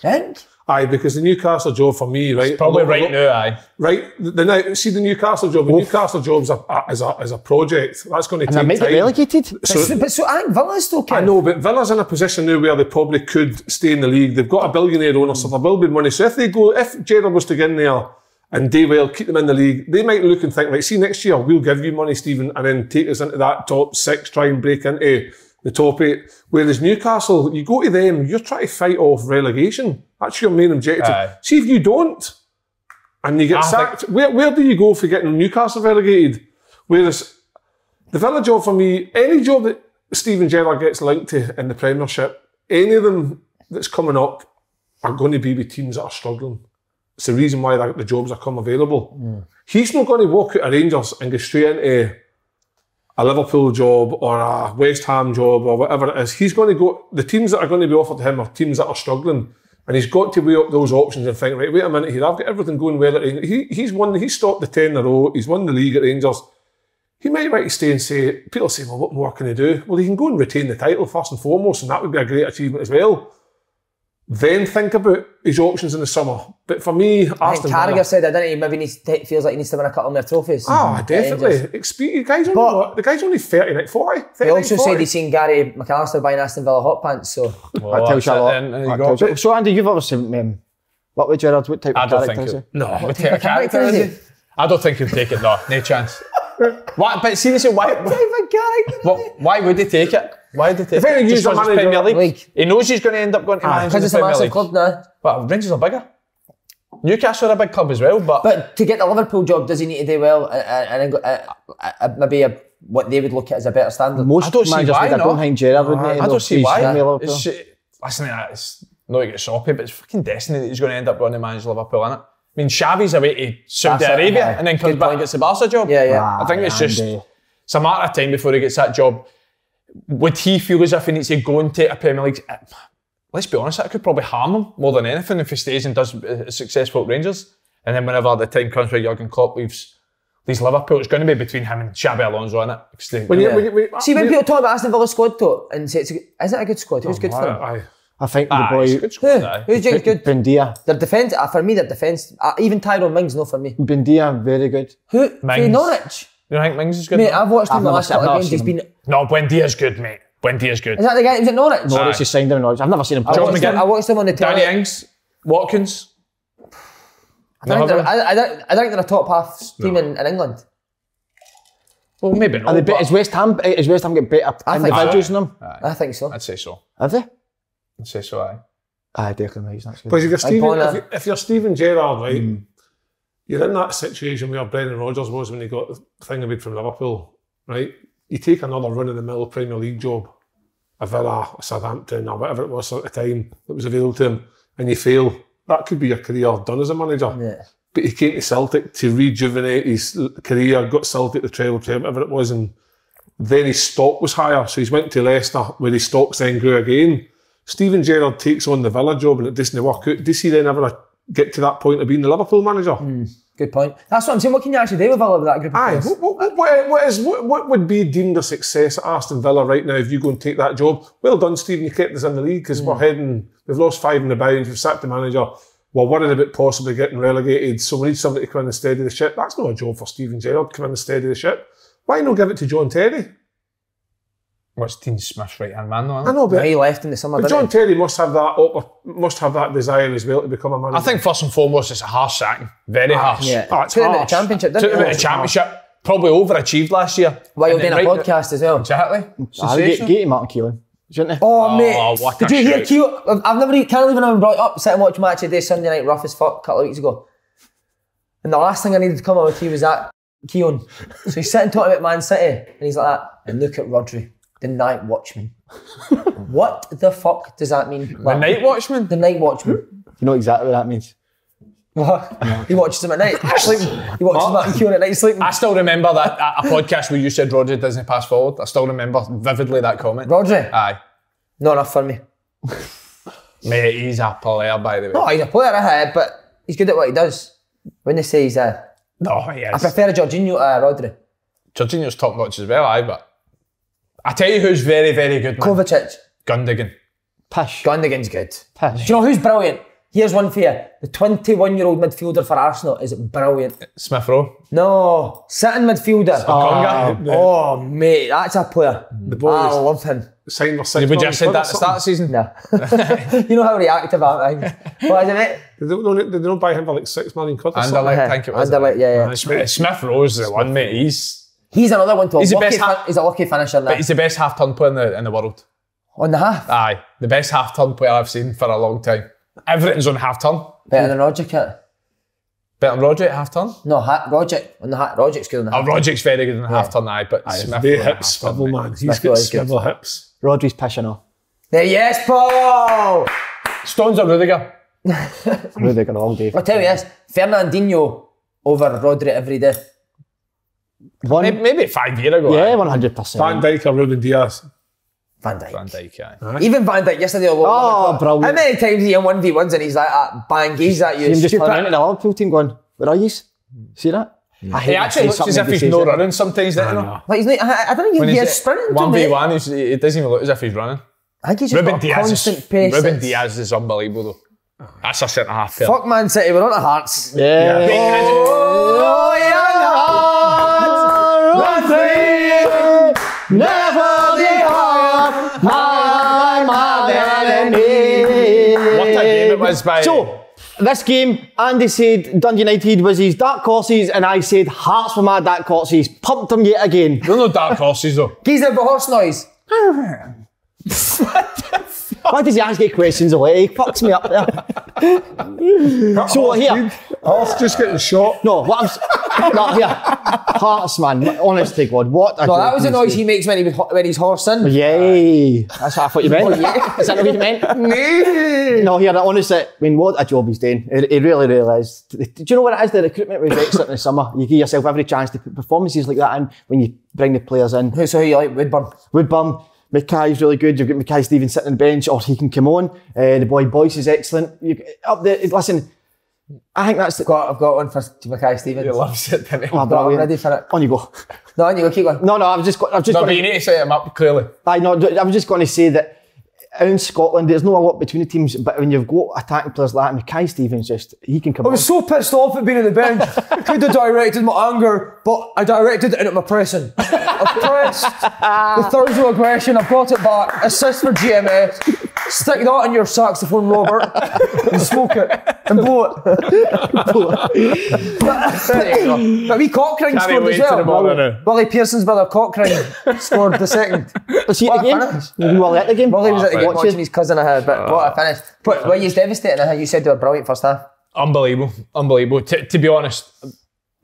Think? Aye, because the Newcastle job for me, right? It's probably now, aye. Right, the Newcastle job. The Newcastle job's as a project that's going to take time. And they might get relegated. So I think Villa's still. I know, but Villa's in a position now where they probably could stay in the league. They've got a billionaire owner, so there will be money. So if they go, if Gerrard was to get in there and do well, keep them in the league, they might look and think, like, see, next year we'll give you money, Stephen, and then take us into that top six, try and break into the top eight. Whereas Newcastle, you go to them, you're trying to fight off relegation. That's your main objective. See, if you don't, and you get sacked, where do you go for getting Newcastle relegated? Whereas the Villa job for me, any job that Steven Gerrard gets linked to in the Premiership, any of them that's coming up are going to be with teams that are struggling. It's the reason why the jobs are come available. Mm. He's not going to walk out of Rangers and go straight into a Liverpool job or a West Ham job or whatever it is. He's going to go, the teams that are going to be offered to him are teams that are struggling, and he's got to weigh up those options and think, right, wait a minute here, I've got everything going well at Rangers. He's stopped the 10 in a row, he's won the league at Rangers. He might like to stay and say, people say, well, what more can he do? Well, he can go and retain the title first and foremost, and that would be a great achievement as well. Then think about his options in the summer. But for me, Aston Villa... Carragher said that, didn't he? Maybe he feels like he needs to win a couple of their trophies. Ah, definitely. The guy's only 40. He also said he's seen Gary McAllister buying Aston Villa hot pants, so... Well, that tells you a lot. So, Andy, you've obviously... what would Gerrard... What type of character is he? No, what type of character is he? I don't think he'll take it, no. No chance. What? But seriously, why would he take it? Why did he take it? Just because it's Premier League. He knows he's going to end up going to manage the Premier League. Because it's a massive club now. Well, Rangers are bigger. Newcastle are a big club as well, but... But to get the Liverpool job, does he need to do well? And maybe what they would look at as a better standard? Most managers would have gone behind Gerrard, wouldn't they? I don't see why. Listen, it's not to get soppy, but it's fucking destiny that he's going to end up going to manage Liverpool, innit? I mean, Xavi's away to Saudi Arabia and then comes back and gets the Barca job. Yeah, yeah. I think it's a matter of time before he gets that job. Would he feel as if he needs to go and take a Premier League? Let's be honest, that could probably harm him more than anything if he stays and does successful at Rangers. And then whenever the time comes where Jurgen Klopp leaves These Liverpool, it's going to be between him and Xabi Alonso, isn't it? See, when people talk about Aston Villa squad though, and say, isn't it a good squad? Who's good for them? I think the boy... Who's good? Buendia. Their defence, for me, their defence, even Tyrone Mings, no for me. Buendia, very good. Who? Mings. Norwich. You don't think Mings is good? Mate, I've watched him the last couple of games. He's been... No, Buendia's good, mate. Buendia's good. Is that the guy? Was it Norwich? Norwich, he signed him in Norwich. I've never seen him. I watched him on the telly. Danny Ings, Watkins. I think they're a top half team in England. Well, maybe not. Are they better? Is West Ham get better individuals than them? I think so. I'd say so. Are they? I'd say so, aye. Aye, definitely. That's good. Because if you're Steven Gerrard, right, you're in that situation where Brendan Rodgers was when he got the thing away from Liverpool, right? You take another run-of-the-mill Premier League job, a Villa, a Southampton, or whatever it was at the time that was available to him, and you fail. That could be your career done as a manager. Yeah. But he came to Celtic to rejuvenate his career, got Celtic the treble, whatever it was, and then his stock was higher. So he's went to Leicester, where his stocks then grew again. Steven Gerrard takes on the Villa job and it doesn't work out. Does he then ever get to that point of being the Liverpool manager? Good point. That's what I'm saying. What can you actually do with Villa with that group of players? What would be deemed a success at Aston Villa right now if you go and take that job? Well done, Steven. You kept us in the league because we've lost 5 in the bounds. We've sacked the manager. We're worried about possibly getting relegated. So we need somebody to come in and steady the ship. That's not a job for Steven Gerrard. Come in and steady the ship. Why not give it to John Terry? Well, it's Dean Smith's right-hand man, though, isn't it? I know, but he left in the summer, but John Terry must have that desire as well to become a manager. I think first and foremost it's a harsh sacking. Very harsh. Yeah. It's took him at the Championship, didn't he? Took him at the Championship. Probably overachieved last year. While you were doing a podcast as well. Exactly. Get him Martin Keelan, shouldn't he? Oh, mate. What did you hear Keelan? I've never even brought it up. Sit and watch Match of the Day Sunday night, rough as fuck, a couple of weeks ago. And the last thing I needed to come up with was that Keelan. So he's sitting talking about Man City and he's like that. And look at Rodri. The Night Watchman. What the fuck does that mean? Like, the Night Watchman? The Night Watchman. You know exactly what that means. What? He watches him at night, sleeping. He watches Martin Keown at night, sleeping. I still remember that a podcast where you said Rodri doesn't pass forward. I still remember vividly that comment. Rodri? Aye. Not enough for me. Mate, he's a player, by the way. No, he's a player, but he's good at what he does. When they say he's a... No, he is. I prefer a Jorginho to a Rodri. Jorginho's top notch as well, but... I tell you who's very, very good, man. Kovacic. Gundogan. Pish. Gundogan's good. Pish. Do you know who's brilliant? Here's one for you. The 21-year-old midfielder for Arsenal is brilliant. Smith Rowe? No. Sitting midfielder. Oh, mate, that's a player. I love him. Signed for 6 months. Would you have said that at the start of the season? No. You know how reactive I am. What is it, mate? They don't buy him for like £6 million. Anderlecht, thank you. Anderlecht, yeah. Smith Rowe's the one, mate. He's another one to he's a lucky, he's a lucky finisher now. But he's the best half-turn player in the world. On the half? Aye. The best half-turn player I've seen for a long time. Everything's on half-turn. Better than Roger, can't Better than Roger at half-turn? No, Roger. On the half. Roger's good on the half-turn. Oh, Roger's very good on the half-turn, but Smith... Very hip swivel, man. He's got swivel hips. Rodri's pissing off. Yes, Paul! Stones or Rudiger? Rudiger all day. I'll tell you this. Fernandinho over Rodri every day. Maybe 5 years ago. Yeah, 100%. Van Dijk or Ruben Diaz? Van Dijk. Van Dijk, aye. Even Van Dijk yesterday. Oh, brilliant. How many times he in 1v1s and he's like, bang, he's at you. He's just running into the Liverpool team going, where are you? See that? Yeah. He actually looks as if he's not running sometimes, doesn't he? Like, I don't even hear sprinting. 1v1, it doesn't even look as if he's running. I think he's just got a constant pace. Ruben Diaz is unbelievable, though. That's a centre-half player. Fuck Man City, we're on our hearts. Yeah. Oh, yeah. Never the heart, my enemy. What a game it was, by So, this game, Andy said Dundee United was his dark horses, and I said Hearts were my dark horses. Pumped them yet again. They're no dark horses, though. Geezer, the horse noise. What the fuck? Why does he ask you questions away? He fucks me up there. So, here. Hearts just getting shot. No, what I'm... Not here. Hearts, man. Honest to God, what a... No, that was the noise he makes when he's horsing. Yay. That's what I thought you meant. Is that what you meant? No, here, honestly, I mean, what a job he's doing. He really, really is. Do you know what it is? The recruitment was excellent in the summer. You give yourself every chance to put performances like that in when you bring the players in. So who you like? Woodburn? Woodburn. Mackay's really good. You've got Mackay Stevens sitting on the bench, or he can come on. The boy Boyce is excellent. Listen... I think that's the got I've got one for Mackay Stevens. He loves it, doesn't he? Oh, but I'm ready for it. On you go. No, on you go, keep going. No, no, I've just got, but you need to set him up, clearly. I was just going to say that in Scotland, there's not a lot between the teams, but when you've got attacking players like Mackay Stevens, he can come on. I was so pissed off at being on the bench. I could have directed my anger, but I directed it into my pressing. I've pressed the Thursday aggression, I've got it back, assist for GMS, stick that in your saxophone, Robert, and smoke it, and blow it. But wee Cochrane scored as well. Willie Pearson's brother Cochrane scored the second. Was he at the game? Were you at the game? Willie was at the game watching his cousin ahead, but what a finish. But were you devastating how you said they were brilliant first half? Unbelievable, unbelievable. To be honest,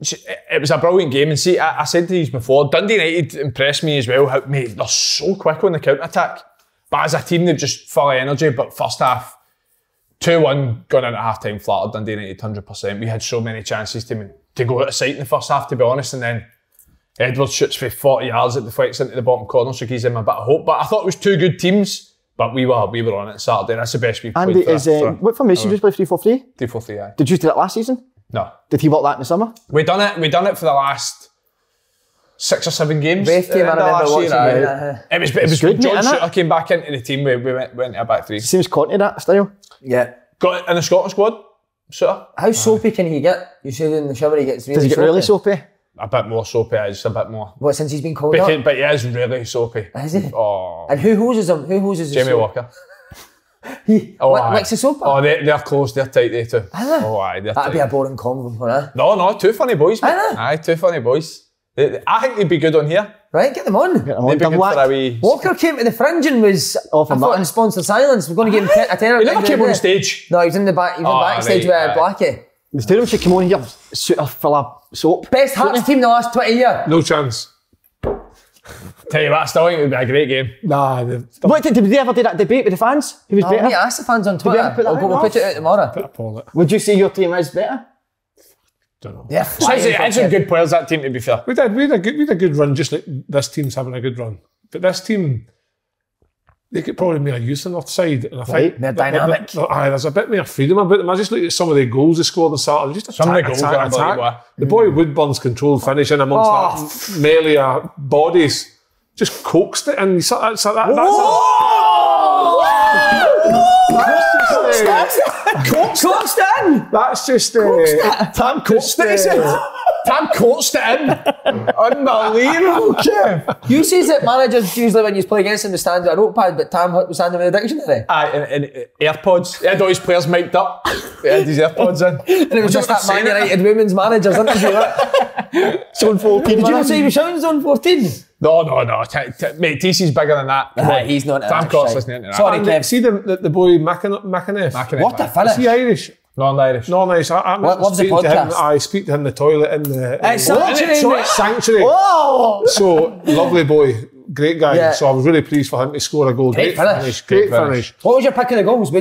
it was a brilliant game. And see, I said to you before, Dundee United impressed me as well. How, mate, they're so quick on the counter-attack. But as a team, they're just full of energy. But first half, 2-1, going in at half-time, flattered Dundee United 100%. We had so many chances to go out of sight in the first half, to be honest. And then Edwards shoots for 40 yards at the deflects into the bottom corner, so gives him a bit of hope. But I thought it was two good teams. But we were on it Saturday. That's the best we've played. What formation did you play? 3-4-3? 3-4-3, aye. Did you do that last season? No. Did he work that in the summer? We done it for the last 6 or 7 games. Rafe came in last year. It was good. John Shooter came back into the team. We went to a back three. Seems caught in that style. Yeah. Got in the Scottish squad. Shooter. How soapy can he get? You said in the shower he gets really. Does he get soapy? Really soapy? A bit more soapy. It's a bit more. What, since he's been called up? But he is really soapy. Is he? Oh. And who hoses him? Who hoses him? Jamie Walker. Licks the soap. Oh, they're close, they're tight, they too. Oh, aye, they're That'd tight. Be a boring combo, huh? No, two funny boys, mate. Aye, two funny boys. I think they'd be good on here. Right, get them on. Get them on. They'd be good for a wee... Walker came to the fringe and was off in sponsored silence. We're going to give him a tenner. He never came on stage. No, he was in the back. He was backstage with Blackie. The stadium should come on here, suit a full of soap. Best Hearts team in the last 20 years. No chance. Tell you what, I still think it would be a great game. Nah, did they ever do that debate with the fans? Who was better? We asked the fans on Twitter. We'll put it out tomorrow. Put up all it. Would you say your team is better? Don't know. Yeah, so it's some good players, that team, to be fair. We had a good run, just like this team's having a good run. But this team, they could probably make a use of the north side. And I think they're dynamic. There's a bit more freedom about them. I just looked at some of the goals they scored on Saturday. Just attack. The boy Woodburn's controlled finish in amongst that melee of bodies. Just coaxed it, and Tam coaxed it in. Unbelievable, Kev. You see that managers usually when you play against him, they stand with a rope pad, but Tam was standing with a dictionary. Aye, and AirPods. He had all his players mic'd up. He had his AirPods in. And it was just that Man United women's managers, isn't it? Zone 14. Did you not say he was shouting Zone 14? No. Mate, TC's bigger than that. He's not. Tam Cox listening to that. Sorry, Kev. See the boy McInniff. What a finish. Is he Irish? Northern Irish. I speak to him. I speak to him in the toilet in the sanctuary. Oh! So lovely boy, great guy. Yeah. So I was really pleased for him to score a goal. Great finish. What was your pick of the goals?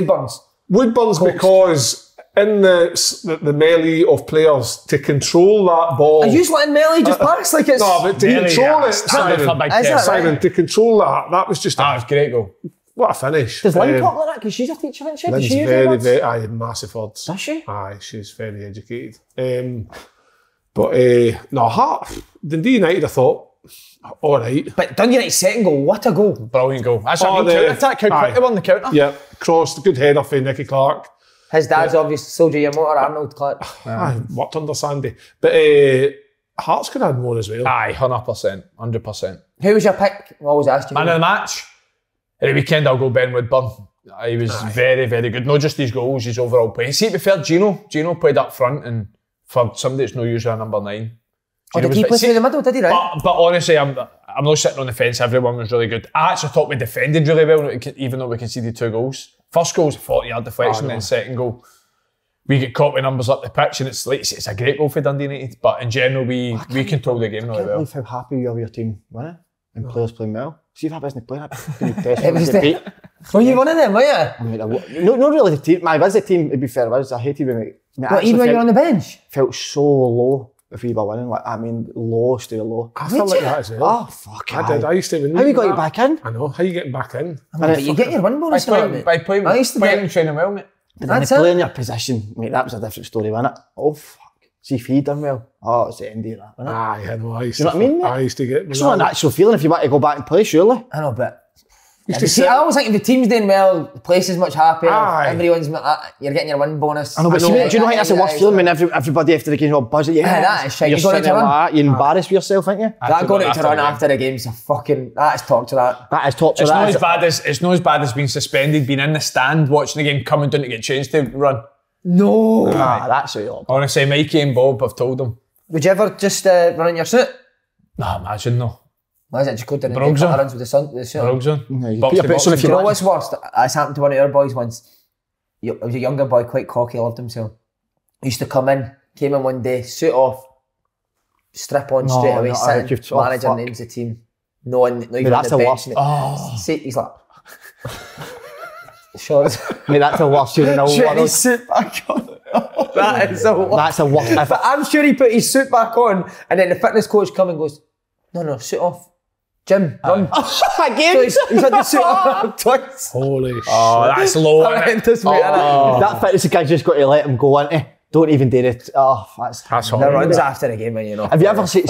Woodburn's because in the melee of players to control that ball. Are you just letting melee just pass like it's? No, but to control it, Simon. To control that was just. That was great goal. What a finish. Does Lynn talk like that? Because she's a teacher, isn't she? Lynn's very, very massive odds. Does she? Aye, she's very educated. Dundee United, I thought, all right. But Dundee United's second goal, what a goal. Brilliant goal. That's a good counter-attack. How quick they won the counter. Yeah, crossed, good header for Nicky Clark. His dad's obviously soldier, your motor, Arnold Clark. Aye, worked under Sandy. But Hearts could have had more as well. Aye, 100%, 100%. Who was your pick? I always asked you. Man of the match? At the weekend, I'll go Ben Woodburn. He was very, very good. Not just his goals, his overall play. See, to be fair, Gino played up front, and for somebody that's no usually a number 9. Gino did he play through the middle, did he, right? But honestly, I'm not sitting on the fence. Everyone was really good. I actually thought we defended really well, even though we conceded 2 goals. First goal was a 40-yard deflection, then second goal. We get caught with numbers up the pitch, and it's a great goal for Dundee United. But in general, we controlled the game really well. I can't believe how happy you are with your team, wasn't it? And players playing well. See if I wasn't playing, I'd be desperate. Were you one of them, were you? I mean, not really the team. I was the team, to be fair, I hated when we... But even when you were on the bench? Felt so low if we were winning. Like, I mean, low. I felt like that as well. Oh, fuck. I did. I used to... How you got you back in? I know. How you getting back in? I mean, you get your win bonus, mate. By playing training well, mate. But then they play in your position, mate, that was a different story, wasn't it? Oh, fuck. See if he done well. Oh, it's the end of that, wasn't it? Aye, I know. I used to get... It's not a natural feeling if you want to go back and play, surely. I know, but... I always think if the team's doing well, the place is much happier, everyone's... You're getting your win bonus. I know, but do you know that's the worst feeling when everybody after the game's all buzzing? Yeah, that is shit. You're sitting there like that, you're embarrassed with yourself, aren't you? That going out to run after the game's a fucking... That is torture, that. That is torture, It's not as bad as being suspended, being in the stand, watching the game, coming down to get changed to run. No! That's it. Honestly, Mikey and Bob, I've told them. Would you ever just run in your suit? No, imagine no. Why is it just go down and do runs with the suit? You know what's worse? This happened to one of our boys once. He was a younger boy, quite cocky, loved himself. He used to came in one day, suit off, strip on straight away, sitting, manager names the team. No one, no even on the bench. He's like... Shorts. I mean, that's the worst in the world. His suit back on. That is the worst. That's the worst. But I'm sure he put his suit back on, and then the fitness coach comes and goes, "No, suit off. Jim, run." Again? So he's had the suit off twice. Holy shit. Oh, that's low. That fitness guy just got to let him go, ain't he? Don't even dare it. Oh, that's horrible. The runs after the game, you know. Have you ever see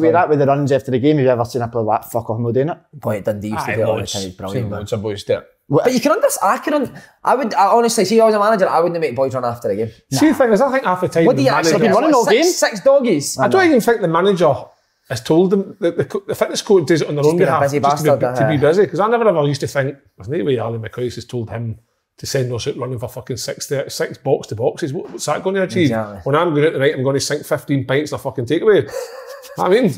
where that with the runs after the game? Have you ever seen a player like fuck off and not doing it? Boy, Dundee used to do it all the time. Brilliant. Loads of boys do it. But you can understand. I honestly see. I was a manager. I wouldn't make boys run after a game. Nah. See, the thing is, I think half the time. What do you actually been running all game? Six doggies. I don't even think the manager has told them. The fitness coach does it on their own behalf. To be busy, because I never ever used to think. There's no way Ali McCoy has told him to send us out running for fucking six box to boxes. What's that going to achieve? Exactly. When I'm going out tonight, I'm going to sink 15 pints in a fucking takeaway. I mean,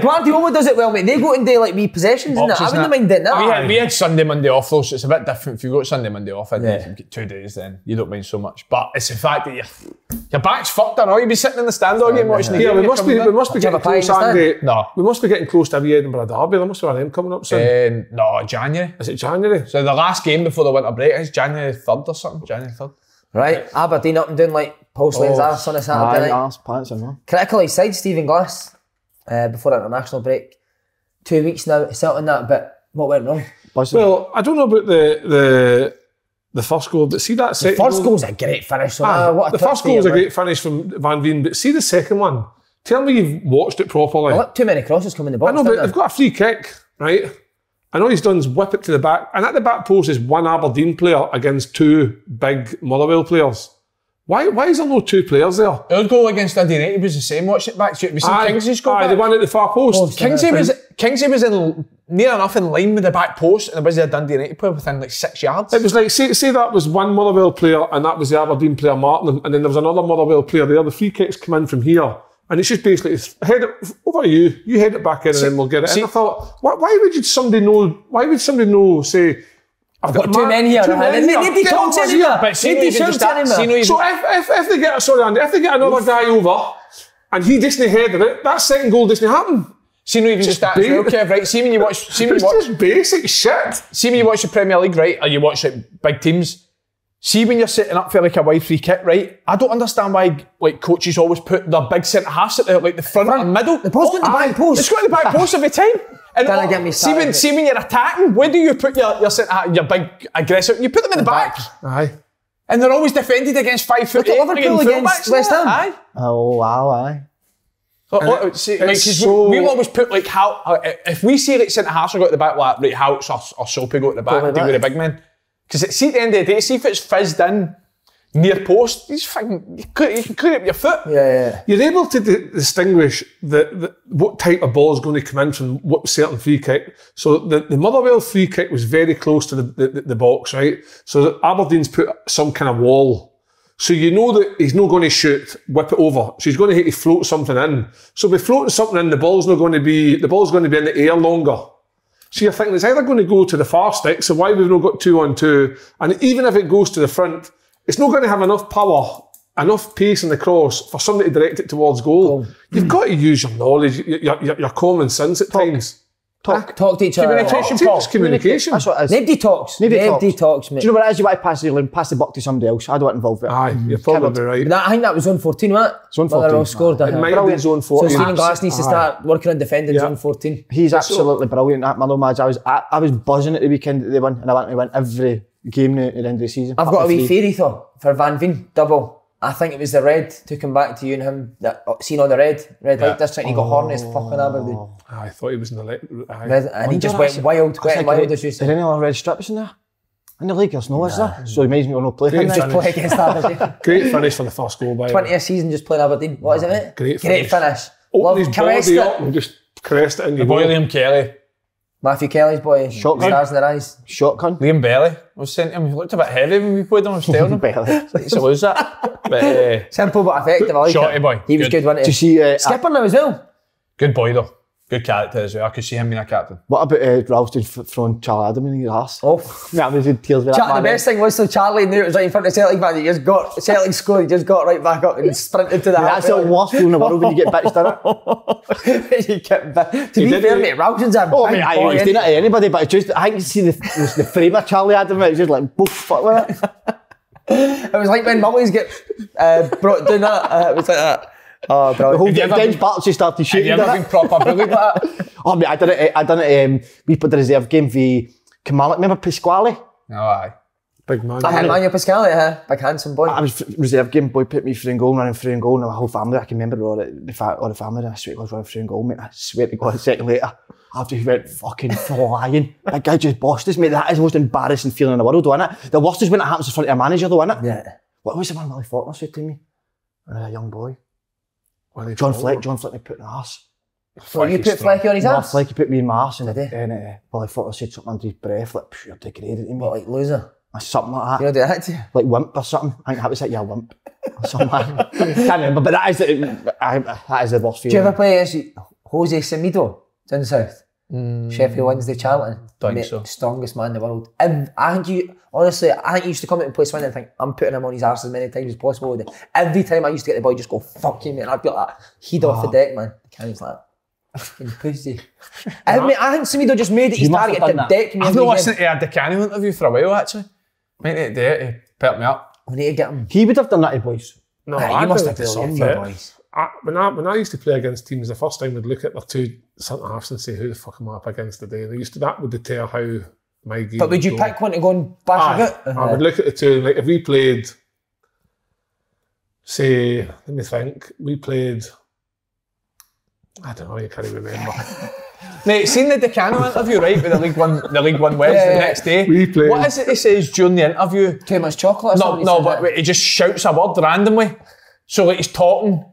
Guardiola does it well, mate. They go and do like wee possessions and that. I wouldn't mind doing that. We had Sunday, Monday off though, so it's a bit different. If you've got Sunday, Monday off, and you get 2 days, then you don't mind so much. But it's the fact that your back's fucked, I know. You'd be sitting in the stand all game watching the game. We must be getting close, Andy. No. We must be getting close to the Edinburgh Derby. There must be one of them coming up soon. No, January. Is it January? So the last game before the winter break is January 3rd or something. January 3rd. Right, Aberdeen up and down like Paul Slane's arse on a Saturday night. Critically side Stephen Glass before international break. 2 weeks now, settled on that, but what went wrong? Well, I don't know about the first goal, but see that second goal. The first goal's a great finish. The first goal's a great finish from Van Veen, but see the second one. Tell me you've watched it properly. Well, too many crosses coming in the box. I know, but they've got a free kick, right? And all he's done is whip it to the back. And at the back post is one Aberdeen player against two big Motherwell players. Why is there no two players there? Our goal against Dundee United was the same. Watch it back. So it was Kingsley's goal. Aye, the one at the far post. Oh, Kingsley was in near enough in line with the back post, and there was a Dundee United player within like 6 yards. It was like, say that was one Motherwell player and that was the Aberdeen player marking them, and then there was another Motherwell player there. The free kicks come in from here. And it's just basically, head it over you head it back in and then we'll get it in. I thought, why would somebody know, say, I've got two men here. Nobody talks anymore. But see, so if they get, sorry Andy, if they get another guy over and he doesn't head it, that second goal doesn't happen. See, no, even just that as well, Kev, right? See when you watch... It's just basic shit. See when you watch the Premier League, right? Or you watch like big teams. See when you're setting up for like a wide free kick, right? I don't understand why like coaches always put their big centre halves at the front and middle. The ball's going to the back post. It's going to the back post every time. And see when you're attacking, where do you put your centre half, your big aggressor? You put them in the back. Aye. And they're always defended against 5 foot. Look at Liverpool against West Ham. Aye. Oh wow, aye. We always put like how if we see like centre halves go to the back, like right, Houts or Soapy go to the back and deal with the big men. Because see at the end of the day, see if it's fizzed in near post, you can clear up your foot. Yeah. You're able to distinguish what type of ball is going to come in from what certain free kick. So the Motherwell free kick was very close to the box, right? So Aberdeen's put some kind of wall. So you know that he's not going to shoot, whip it over. So he's going to hit to float something in. So by floating something in, the ball's going to be in the air longer. So you're thinking, it's either going to go to the far stick, so why we've not got 2 on 2, and even if it goes to the front, it's not going to have enough power, enough pace in the cross for somebody to direct it towards goal. You've got to use your knowledge, your common sense at times. Talk to each other. Communication. That's what it is. Nobody talks, mate. Do you know what it is? You want to pass the buck to somebody else. I don't involve it. Aye, you're probably right. I think that was zone 14, wasn't it? Zone 14. All scored, it might have been zone 14. So Stephen Glass needs to start working on defending zone 14. He's absolutely brilliant, that Milo Madge. I was buzzing at the weekend that they won, and I went to win every game now at the end of the season. I've got a wee theory though for Van Veen, double. I think it was the red, took him back to you and him, seen all the red light district, and he got horny as fucking Aberdeen. I thought he was in the red, and he just went wild as you said. Are there any other red strips in there? In the league, there's no, is there? So it reminds me of no playing. Great finish. Just play against Aberdeen. Great finish for the first goal by 20th season just playing Aberdeen. What is it, mate? Great finish. Open his body up and just crest it in the boy, Liam Kelly. Matthew Kelly's boy, stars in their eyes. Shotgun. Liam Bailey was sent him. He looked a bit heavy when we played him. I was telling him. It's a lose that. But, simple but effective. I like Shotty it. Boy. He was good, wasn't he? See, skipper now as well. Good boy though. Good character as well. I could see him being a captain. What about Ralston throwing Charlie Adam in his ass? Oh, that was good tears with that. The best thing was, so Charlie knew it was right in front of Celtic fan. He just got Celtic scored. He just got right back up and sprinted to the. That's the worst feeling in the world when you get bitched in it. You get bitched. To be fair, mate, Ralston's a big boy. He's doing it to anybody, but just I think you see the frame of Charlie Adam. It was just like both fuck with it. It was like when mummies get brought down. It was like that. Oh, bro. The whole bench parts just started shooting. Have you ever been proper brilliant like that? Oh, mate, I done it, we put the reserve game for Kamalik. Remember Pasquale? Oh, aye. Big man. Emmanuel Pasquale, big handsome boy. I was reserve game, boy put me through and goal, running through and goal, and my whole family, I can remember all the family, I swear to God, running through and goal, mate, I swear to God, a second later, I've just went fucking flying. That guy just bossed us, mate, that is the most embarrassing feeling in the world, though, isn't it? The worst is when it happens in front of a manager, though, isn't it? Yeah. What was the man Willie Faulkner said to me? A young boy. John Fleck me put in the arse. Well, you put Flecky on his arse? No, Flecky put me in my arse, and I thought I said something under his breath, like, you're degraded to me. What, like loser? Or something like that. You know, do that to you? Like wimp or something. I think that was it, yeah, wimp. Or something like that. Can't remember, but that is the worst feeling. Do you ever play against Jose Semedo down the south? Sheffield Wednesday, Charlton. Don't think so. Strongest man in the world. And I think you, honestly, I think you used to come out and play Swindon and think, I'm putting him on his arse as many times as possible with it. Every time I used to get the boy, just go, fuck you, mate. And I'd be like that, he'd off the deck, man. The canon's like, fucking pussy. Mate, I think Semedo just made it, he started getting the deck. I've not listened to a De Canio interview for a while, actually. Mate, he perked me up. We need to get him. He would have done that to boys. No, I must have done that to boys. When I used to play against teams, the first time we'd look at their two centre halves and say, who the fuck am I up against today? They used to, that would deter how my game. But would you pick one to go and bash about? I would look at the two, like if we played, say, let me think, we played, I don't know, you can't even remember. Mate, seen the De Canio interview, right, with the League One Wells the next day. What is it he says during the interview? Too much chocolate or something? No, but he just shouts a word randomly. So like he's talking,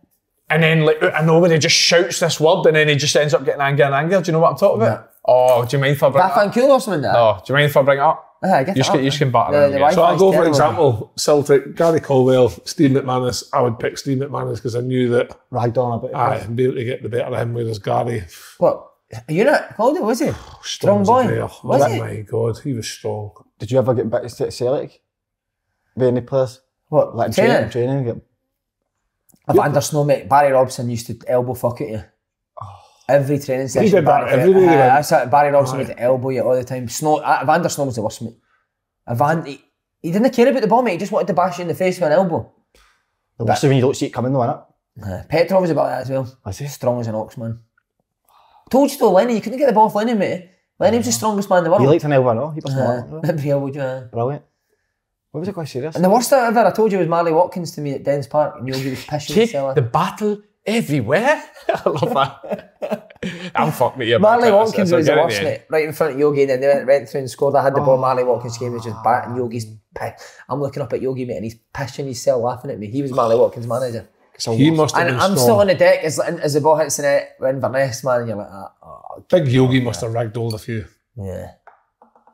and then, like, I know when he just shouts this word and then he just ends up getting angry and angry. Do you know what I'm talking about? Oh, do you mind if I bring it up? Cool or something there? No, do you mind if I bring it up? I get you just can batter him. So I'll go, for example, Celtic, Gary Colwell, Steve McManus. I would pick Steve McManus because I knew that I'd be able to get the better of him, whereas Gary... What? You know, how old was he? Strong boy. Was he? Oh my God, he was strong. Did you ever get back to Celtic? With any players? What, like training? I've understood, mate. Barry Robson used to elbow fuck at you. Every training session. He did that every day. Barry Robson would elbow you all the time. Evander Snow was the worst, mate. He didn't care about the ball, mate. He just wanted to bash you in the face with an elbow. The worst when you don't see it coming, though, innit? Petrov was about that as well. Was he? Strong as an ox, man. Told you though, Lenny, you couldn't get the ball off Lenny, mate. Lenny was the strongest man in the world. He liked an elbow, no? He was brilliant. What was it quite serious? And the worst out of it, I told you, was Marley Watkins to me at Dens Park, and nobody was pissing himself. The battle everywhere. I love that. I'm fucked with you. Marley Watkins was the worst, mate. Right in front of Yogi, then they went through and scored. I had the ball, Marley Watkins came and just bat, and Yogi's pissed. I'm looking up at Yogi, mate, and he's pissing himself laughing at me. He was Marley Watkins' manager. He must have been strong. And I'm still on the deck as the ball hits the net with Inverness, man, and you're like, oh. Big Yogi must have ragdolled a few. Yeah.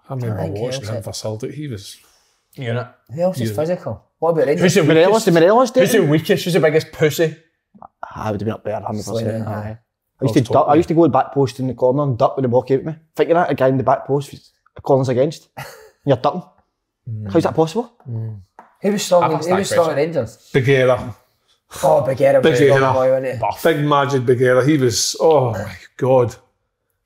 I remember watching him for Celtic. He was... Unit. Who else is physical? What about Rangers? Who's the weakest? Who's the biggest pussy? I would have been up there 100%. I used to go to the back post in the corner and duck when they walk out at me. Thinking that a guy in the back post the corner's against. And you're ducking. How's that possible? Who was strong at Rangers? Bagheera. Oh, Bagheera was a good boy, wasn't he? Big Majid Bagheera. He was, oh my God.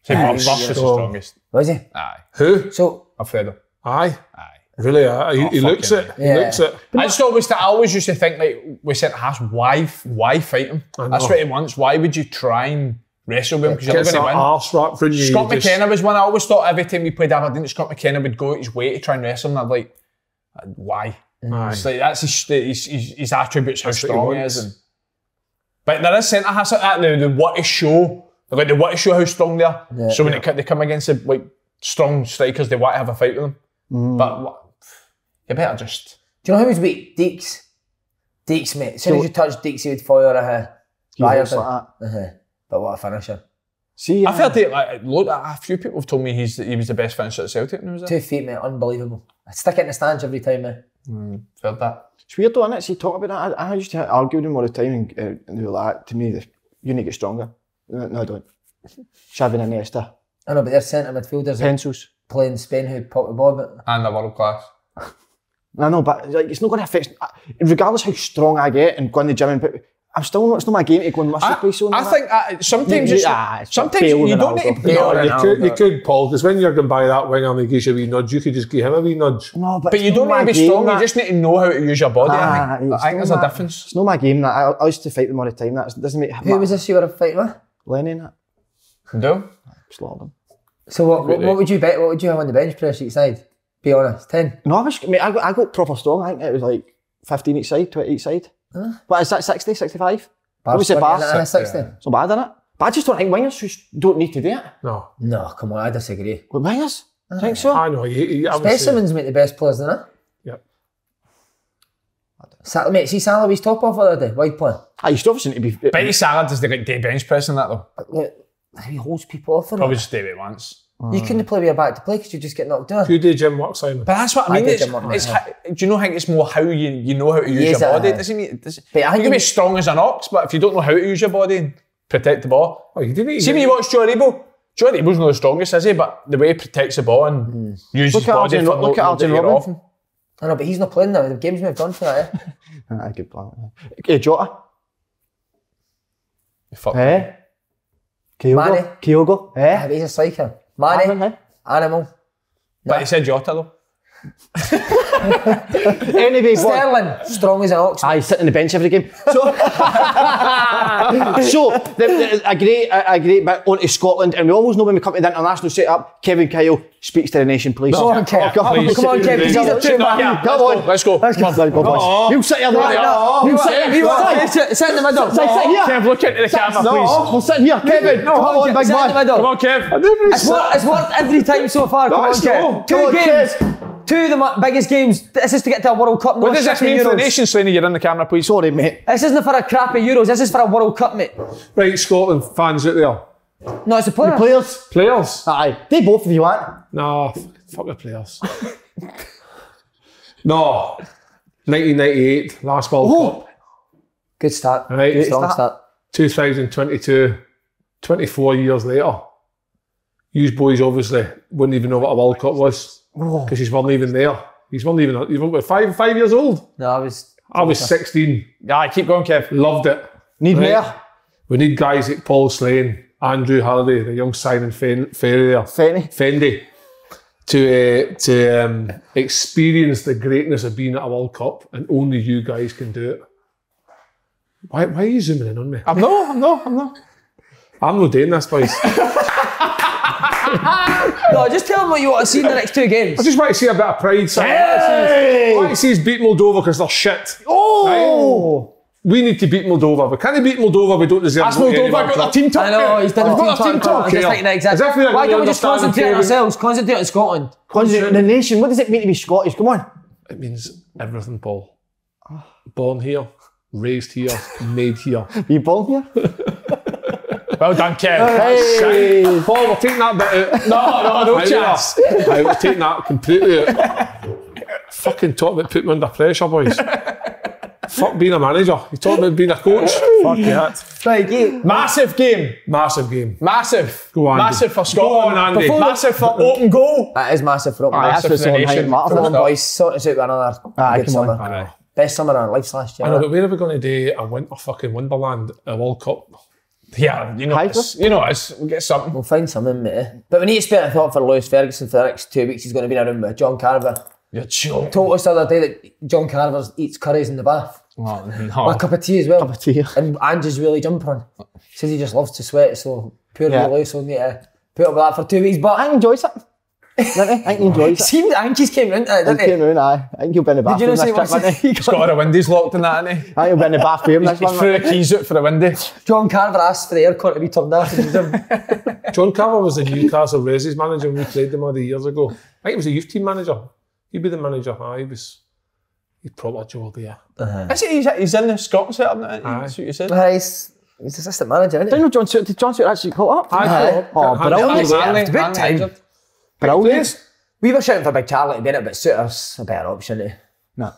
Rush was the strongest. Was he? Aye. Who? So I've heard him. Aye. Aye. Really, he looks it. I always used to think, like, we sent half, why fight him? I swear to once, why would you try and wrestle with him? Because you're going to win. Scott McKenna was one I always thought every time we played Aberdeen, Scott McKenna would go out his way to try and wrestle him, and I'd like, Why? It's like, that's his attributes, that's how strong he is. And, but there is centre-half that now, they want to show, like they want to show how strong they are. Yeah, so when they come against the, like, strong strikers, they want to have a fight with them. But you better just... Do you know who was weak? Deeks. Deeks, mate. As soon as you touched Deeks, he would fire a hair. Like that. But what a finisher. See, I've heard it, like, a few people have told me he was the best finisher at Celtic now, is it? 2 feet, mate, unbelievable. I stick it in the stands every time, mate. Heard that. It's weird though, isn't it? See, talk about that. I used to argue with him all the time, and they were like, to me, you need to get stronger. No, I don't. Xavi and Iniesta. I know, but they're centre midfielders. Pencils. Playing Spain who popped the ball, but... And they're world class. I know, but like, it's not going to affect... Regardless how strong I get and going to the gym and... I'm still not, it's not my game to go and masterpiece on that. I think sometimes you don't need to... You could, Paul, because when you're going by that winger and he gives you a wee nudge, you could just give him a wee nudge. No, but you don't need to be strong, you just need to know how to use your body. I think there's a difference. It's not my game, that. I used to fight them all the time. That doesn't make... Who was this you were a fight with? Lenny and that. No? Slaughtered him. So what would you bet? What would you have on the bench press each side? Be honest, 10? No, I got proper strong. I think it was like 15 each side, 20 each side. Huh? What is that, 60, 65? What was it, Bar? 60. Yeah. So bad, isn't it? But I just don't think wingers just don't need to do it. No, come on, I disagree. With wingers? I think so. I know. Specimens make the best players, don't they? Yep. Mate, see Salah's top off the other day, wide play. You still obviously need to be... Betty Salah does the day bench press in that though. But look, he holds people off. Probably just do it once. You couldn't play with your back to play because you just get knocked down. You do gym work, Simon. But that's what I mean. Do you know? I think it's more how you know how to use your body. You can be as strong as an ox, but if you don't know how to use your body and protect the ball, you didn't. See when you watch Joe Aribo. Joe Aribo's not the strongest, is he? But the way he protects the ball and uses his body. Look at Arjen Robben. I know, but he's not playing now. The game's moved on for that. I could play. Okay, Jota. Fuck. Eh. Kyogo. Eh. He's a psycho. Money, animal. But he said Jota though. Anyway, Sterling, strong as an ox. I sit on the bench every game. So a great bit onto Scotland, and we always know when we come to the international setup, Kevin Kyle speaks to the nation, please. Come on, Kevin. He's a two man. Come on, let's go. Come on. You sit here. Sit in the middle. Sit here. Kev, look into the camera, please. We'll sit here, Kevin. Come on, big man. Come on, Kev. It's worked every time so far. Come on, Kev. 2 games. Two of the biggest games. This is to get to a World Cup. What does this mean for the nation, Slaney? You're in the camera, please. Sorry, mate. This isn't for a crappy Euros. This is for a World Cup, mate. Right, Scotland fans out there. No, it's the players. The players. Players. Aye. They both if you want. No, fuck the players. No. 1998, last World Cup. Good start. Right. Good start. 2022, 24 years later. You boys obviously wouldn't even know what a World Cup was. Because he wasn't even there. He wasn't even. You were 5 years old. No, I was 16. Yeah, I keep going, Kev. Loved it. Need more. We need guys like Paul Slane, Andrew Halliday, the young Simon Fendi, to experience the greatness of being at a World Cup, and only you guys can do it. Why are you zooming in on me? I'm not. I'm not doing this, boys. No, just tell them what you want to see in the next 2 games. I just want to see a bit of pride. I want to see us beat Moldova because they're shit. Oh! Right? We need to beat Moldova. We can't beat Moldova, we don't deserve to. That's Moldova, I've got their team talk. I know, he's done their team talk. Why don't we just concentrate on ourselves? Concentrate on Scotland. Concentrate on the nation. What does it mean to be Scottish? Come on. It means everything, Paul. Born here, raised here, made here. Were you born here? Well done, Kev. Hey. Paul, we're taking that bit out. No chance. We're taking that completely out. Fucking talk about putting me under pressure, boys. Fuck being a manager. You talk about being a coach. Fuck that. Right, game. Massive game. Go on, Andy. Massive for Scotland. Go on, Andy. Massive for open goal. That is massive for open goal. Massive for the nation. Boys, sort us out with another good summer. Best summer of our lives last year. I know, but where are we going to do a winter fucking wonderland, a World Cup? Yeah, we'll get something. We'll find something, mate. But we need to spare a thought for Lewis Ferguson for the next 2 weeks. He's going to be in a room with John Carver. You're joking. Told us the other day that John Carver eats curries in the bath. Oh, no. With a cup of tea as well. Cup of tea. And Angie's really jumper on. He says he just loves to sweat, so poor Lewis will need to put up with that for 2 weeks. But I enjoy it. I think he enjoys it. I think he's came round to it, didn't he? He came round, aye. I think he'll be in the bathroom. Did you know he's got a windows locked in that, hasn't he? I think he'll be in the bathroom next one. He threw the keys out for the window. John Carver asked for the aircon to be turned off. John Carver was the Newcastle Resi's manager when we played them all the years ago. I think he was a youth team manager. He'd be the manager. Aye, he was... He'd probably Joe there. He's in the Scotland setup, isn't he? That's what you said. He's assistant manager, isn't he? Didn't know John Stewart, did John Stewart actually call up? Aye. Oh, brilliant. It's about time. Brilliant. We were shouting for Big Charlie to be in it, but Suter's a better option. No.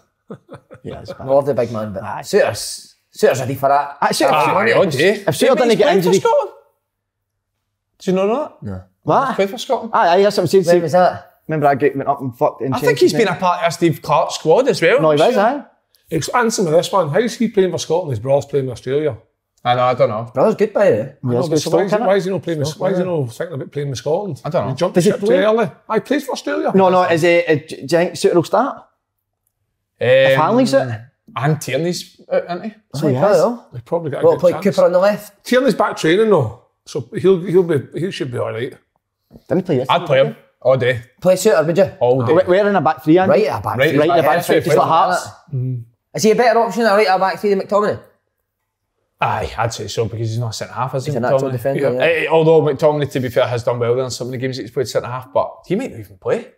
Yeah, it's bad. Love the big man, but Suter's ready for that. If Suter didn't get injured... Do you know that? No. What? He's played for Scotland. Aye, that's what I'm saying. When was that? Remember that gate went up and fucked in. I think he's been a part of Steve Clark's squad as well. No, he was, aye. Answer me this one. How's he playing for Scotland? His brother's playing in Australia. I know, I don't know. His brother's good, by the way. Why is he not playing with, why is he not thinking about playing with Scotland? I don't know. He jumped the ship too early. He plays for Australia. No, no, is he, do you think Suter will start? If Hanley's it? And Tierney's out, isn't he? So he has. He's probably got a good chance. Cooper on the left. Tierney's back training though, so he should be alright. Didn't he play yesterday? I'd play him. All day. Play Suter, would you? All day. We're in a back three, Andy. Right at a back three, just like Hearts. Is he a better option than right at a back three than McTominay? Aye, I'd say so, because he's not a centre-half, is he? He's a natural defender, yeah. Although McTominay, to be fair, has done well in some of the games that he's played centre-half, but he might not even play.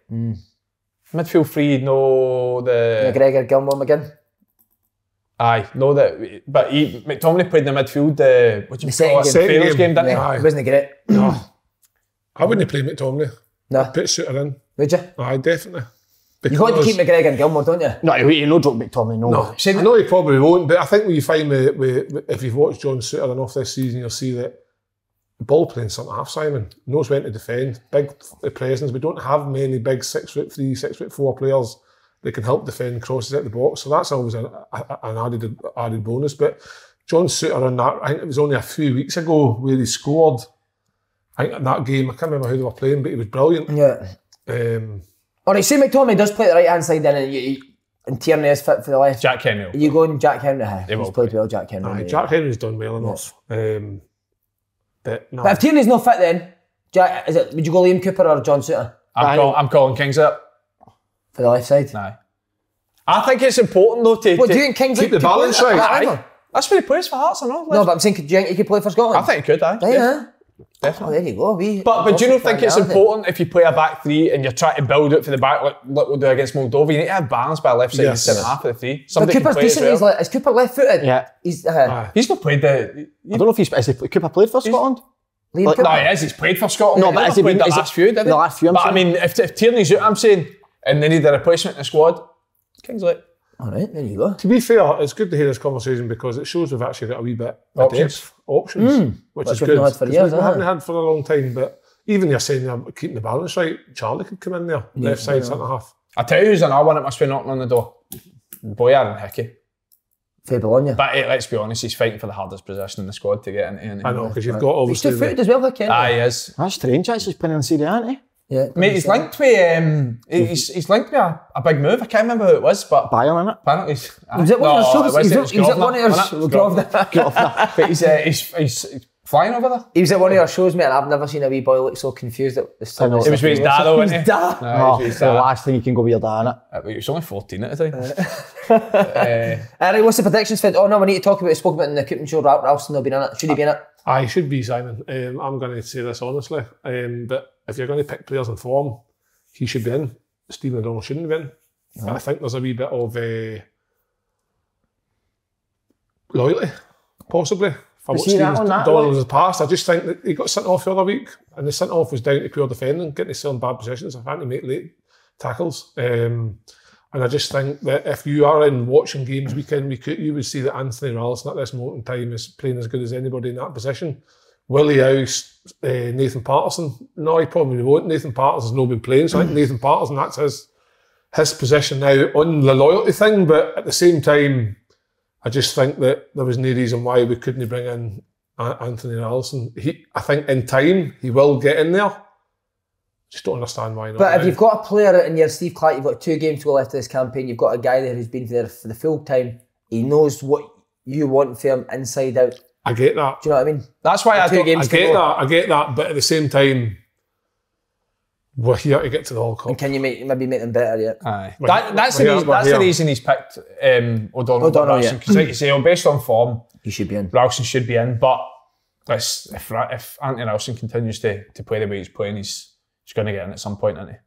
Midfield three, no the... McGregor, Gilmore again. Aye, no that, but McTominay played in the midfield, what do you call it? Second game, didn't he? It wasn't great. No. I wouldn't play McTominay. No. I'd put Suter in. Would you? Aye, definitely. Because you've got to keep McGregor and Gilmore, don't you? No, you know Joe McTominay, no. I know he probably won't, but I think what you find with if you've watched John Suter enough this season, you'll see that ball playing centre-half, Simon. Knows when to defend. Big presence. We don't have many big 6'3", 6'4" players that can help defend crosses at the box, so that's always an added bonus. But John Suter on that, I think it was only a few weeks ago where he scored... I think in that game, I can't remember who they were playing, but he was brilliant. Yeah. Alright, say McTominay does play the right-hand side then, and Tierney is fit for the left. Jack Henry. You go and Jack Henry. He's played well, Jack Henry. Aye, Jack Henry's done well enough. Yes. But if Tierney's not fit then, Jack, would you go Liam Cooper or John Suter? I'm calling Kings up. For the left side? No. I think it's important though to... What, do you think Kings... Keep the balance right. That's where he plays for Hearts or not? No, but I'm saying, do you think he could play for Scotland? I think he could, aye. Yeah. Definitely. Oh, there you go. But do you not think it's important if you play a back three and you're trying to build it for the back, like we'll do against Moldova? You need to have balance by left side and centre-half of the three. Somebody but Cooper's decent. Well. Is Cooper left-footed? Yeah. He's not played the... I don't know if Cooper played for Scotland? Like, no, he is. He's played for Scotland. No, but has he been the last few, didn't he? The last few, I mean, if Tierney's out, I'm saying, and they need a replacement in the squad, Kingsley. All right, there you go. To be fair, it's good to hear this conversation because it shows we've actually got a wee bit of options, which is good. We haven't had for a long time, but even you're saying you're keeping the balance right, Charlie could come in there, left side, centre-half. I tell you who's another one that must be knocking on the door. Boyard and Hickey. Fabian, but let's be honest, he's fighting for the hardest position in the squad to get into. I know, because you've got obviously... He's two-footed as well, Hickey. Aye, he is. That's strange, actually, he's playing in Serie A, isn't he? Yeah, mate, he's linked with a big move. I can't remember who it was, but Bayern, innit? Apparently, he's flying over there. He was at one of our shows, mate, and I've never seen a wee boy look so confused at the stuff. It was with his dad, though, wasn't it? No, it's the last thing you can go with your dad, innit? He was only 14 at the time. Right, what's the predictions for? Oh no, we need to talk about. We spoke about in the Cooping Show. Ralston will be in it. Should he be in it? I should be, Simon. I'm going to say this honestly, but if you're going to pick players in form, he should be in. Stephen O'Donnell shouldn't be in. No. I think there's a wee bit of loyalty, possibly. For what O'Donnell was past, I just think that he got sent off the other week, and the sent off was down to pure defending, getting himself in bad positions, having to make late tackles. And I just think that if you are in watching games week in, week out, you would see that Anthony Ralston at this moment in time is playing as good as anybody in that position. Will he oust Nathan Patterson? No, he probably won't. Nathan Patterson's not been playing, so I think Nathan Patterson, that's his position now on the loyalty thing. But at the same time, I just think that there was no reason why we couldn't bring in Anthony Ralston. I think in time, he will get in there. Just don't understand why not. But if you've got a player in your Steve Clark, you've got 2 games to go left of this campaign, you've got a guy there who's been there for the full time, he knows what you want for him inside out. I get that. Do you know what I mean? That's why I get that, but at the same time, We're here to get to the World Cup. And can you maybe make them better yet? Aye. That's the reason he's picked O'Donnell. Because like you say, based on form, he should be in. Ralston should be in, but if Anthony Ralston continues to play the way he's playing, he's going to get in at some point, isn't he?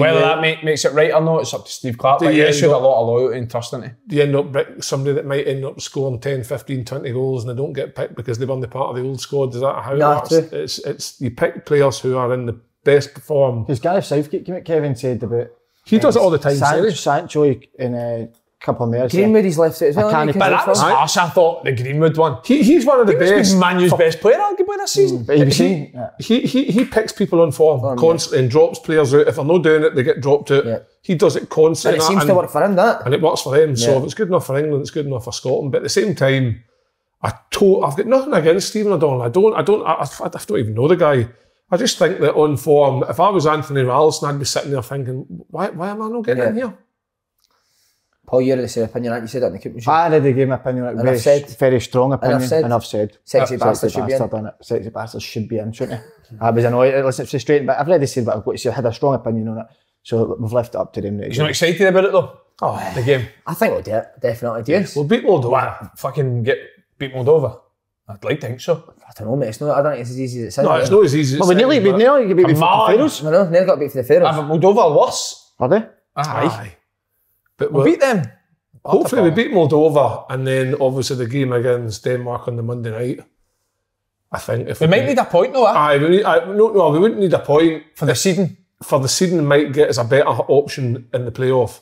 Whether that makes it right or not, it's up to Steve Clark, but he showed a lot of loyalty and trust in it. Do you end up with somebody that might end up scoring 10, 15, 20 goals and they don't get picked because they weren't the part of the old squad? Is that how it works? It's you pick players who are in the best form. Because Gareth Southgate came at Kevin said about... He does it all the time. Sancho in a couple of years. Greenwood, he's left it as well. But that was harsh, I thought, the Greenwood one. He's one of the best. He's Man U's best player, arguably, this season. He picks people on form constantly and drops players out. If they're not doing it, they get dropped out. Yeah. He does it constantly. And it seems to work for him, that. And it works for him. Yeah. So if it's good enough for England, it's good enough for Scotland. But at the same time, I've got nothing against Stephen O'Donnell. I don't even know the guy. I just think that on form, if I was Anthony Ralston, I'd be sitting there thinking, why am I not getting in here? Paul, you had the same opinion, aren't you? Said that in the Cup. I already gave my opinion, like very strong opinion, and I've said sexy bastards should be in, shouldn't they? I was annoyed, it's frustrating, but I've already said what I've got to say. I had a strong opinion on it, so we've left it up to them. You're not excited about it though? Oh, the game. I think we'll do it, definitely do it. We'll beat Moldova. Fucking get beat Moldova. I'd like to think so. I don't know, mate. I don't think it's as easy as it sounds. No, it's not as easy as it sounds. Well, we nearly got beat for the Pharaohs. No, nearly got beat for the Pharaohs. Moldova are worse. Are they? Aye. But we'll beat them. Hopefully we beat Moldova, and then obviously the game against Denmark on the Monday night. I think if we might need a point though. We wouldn't need a point for the seeding. For the seeding might get us a better option in the playoff,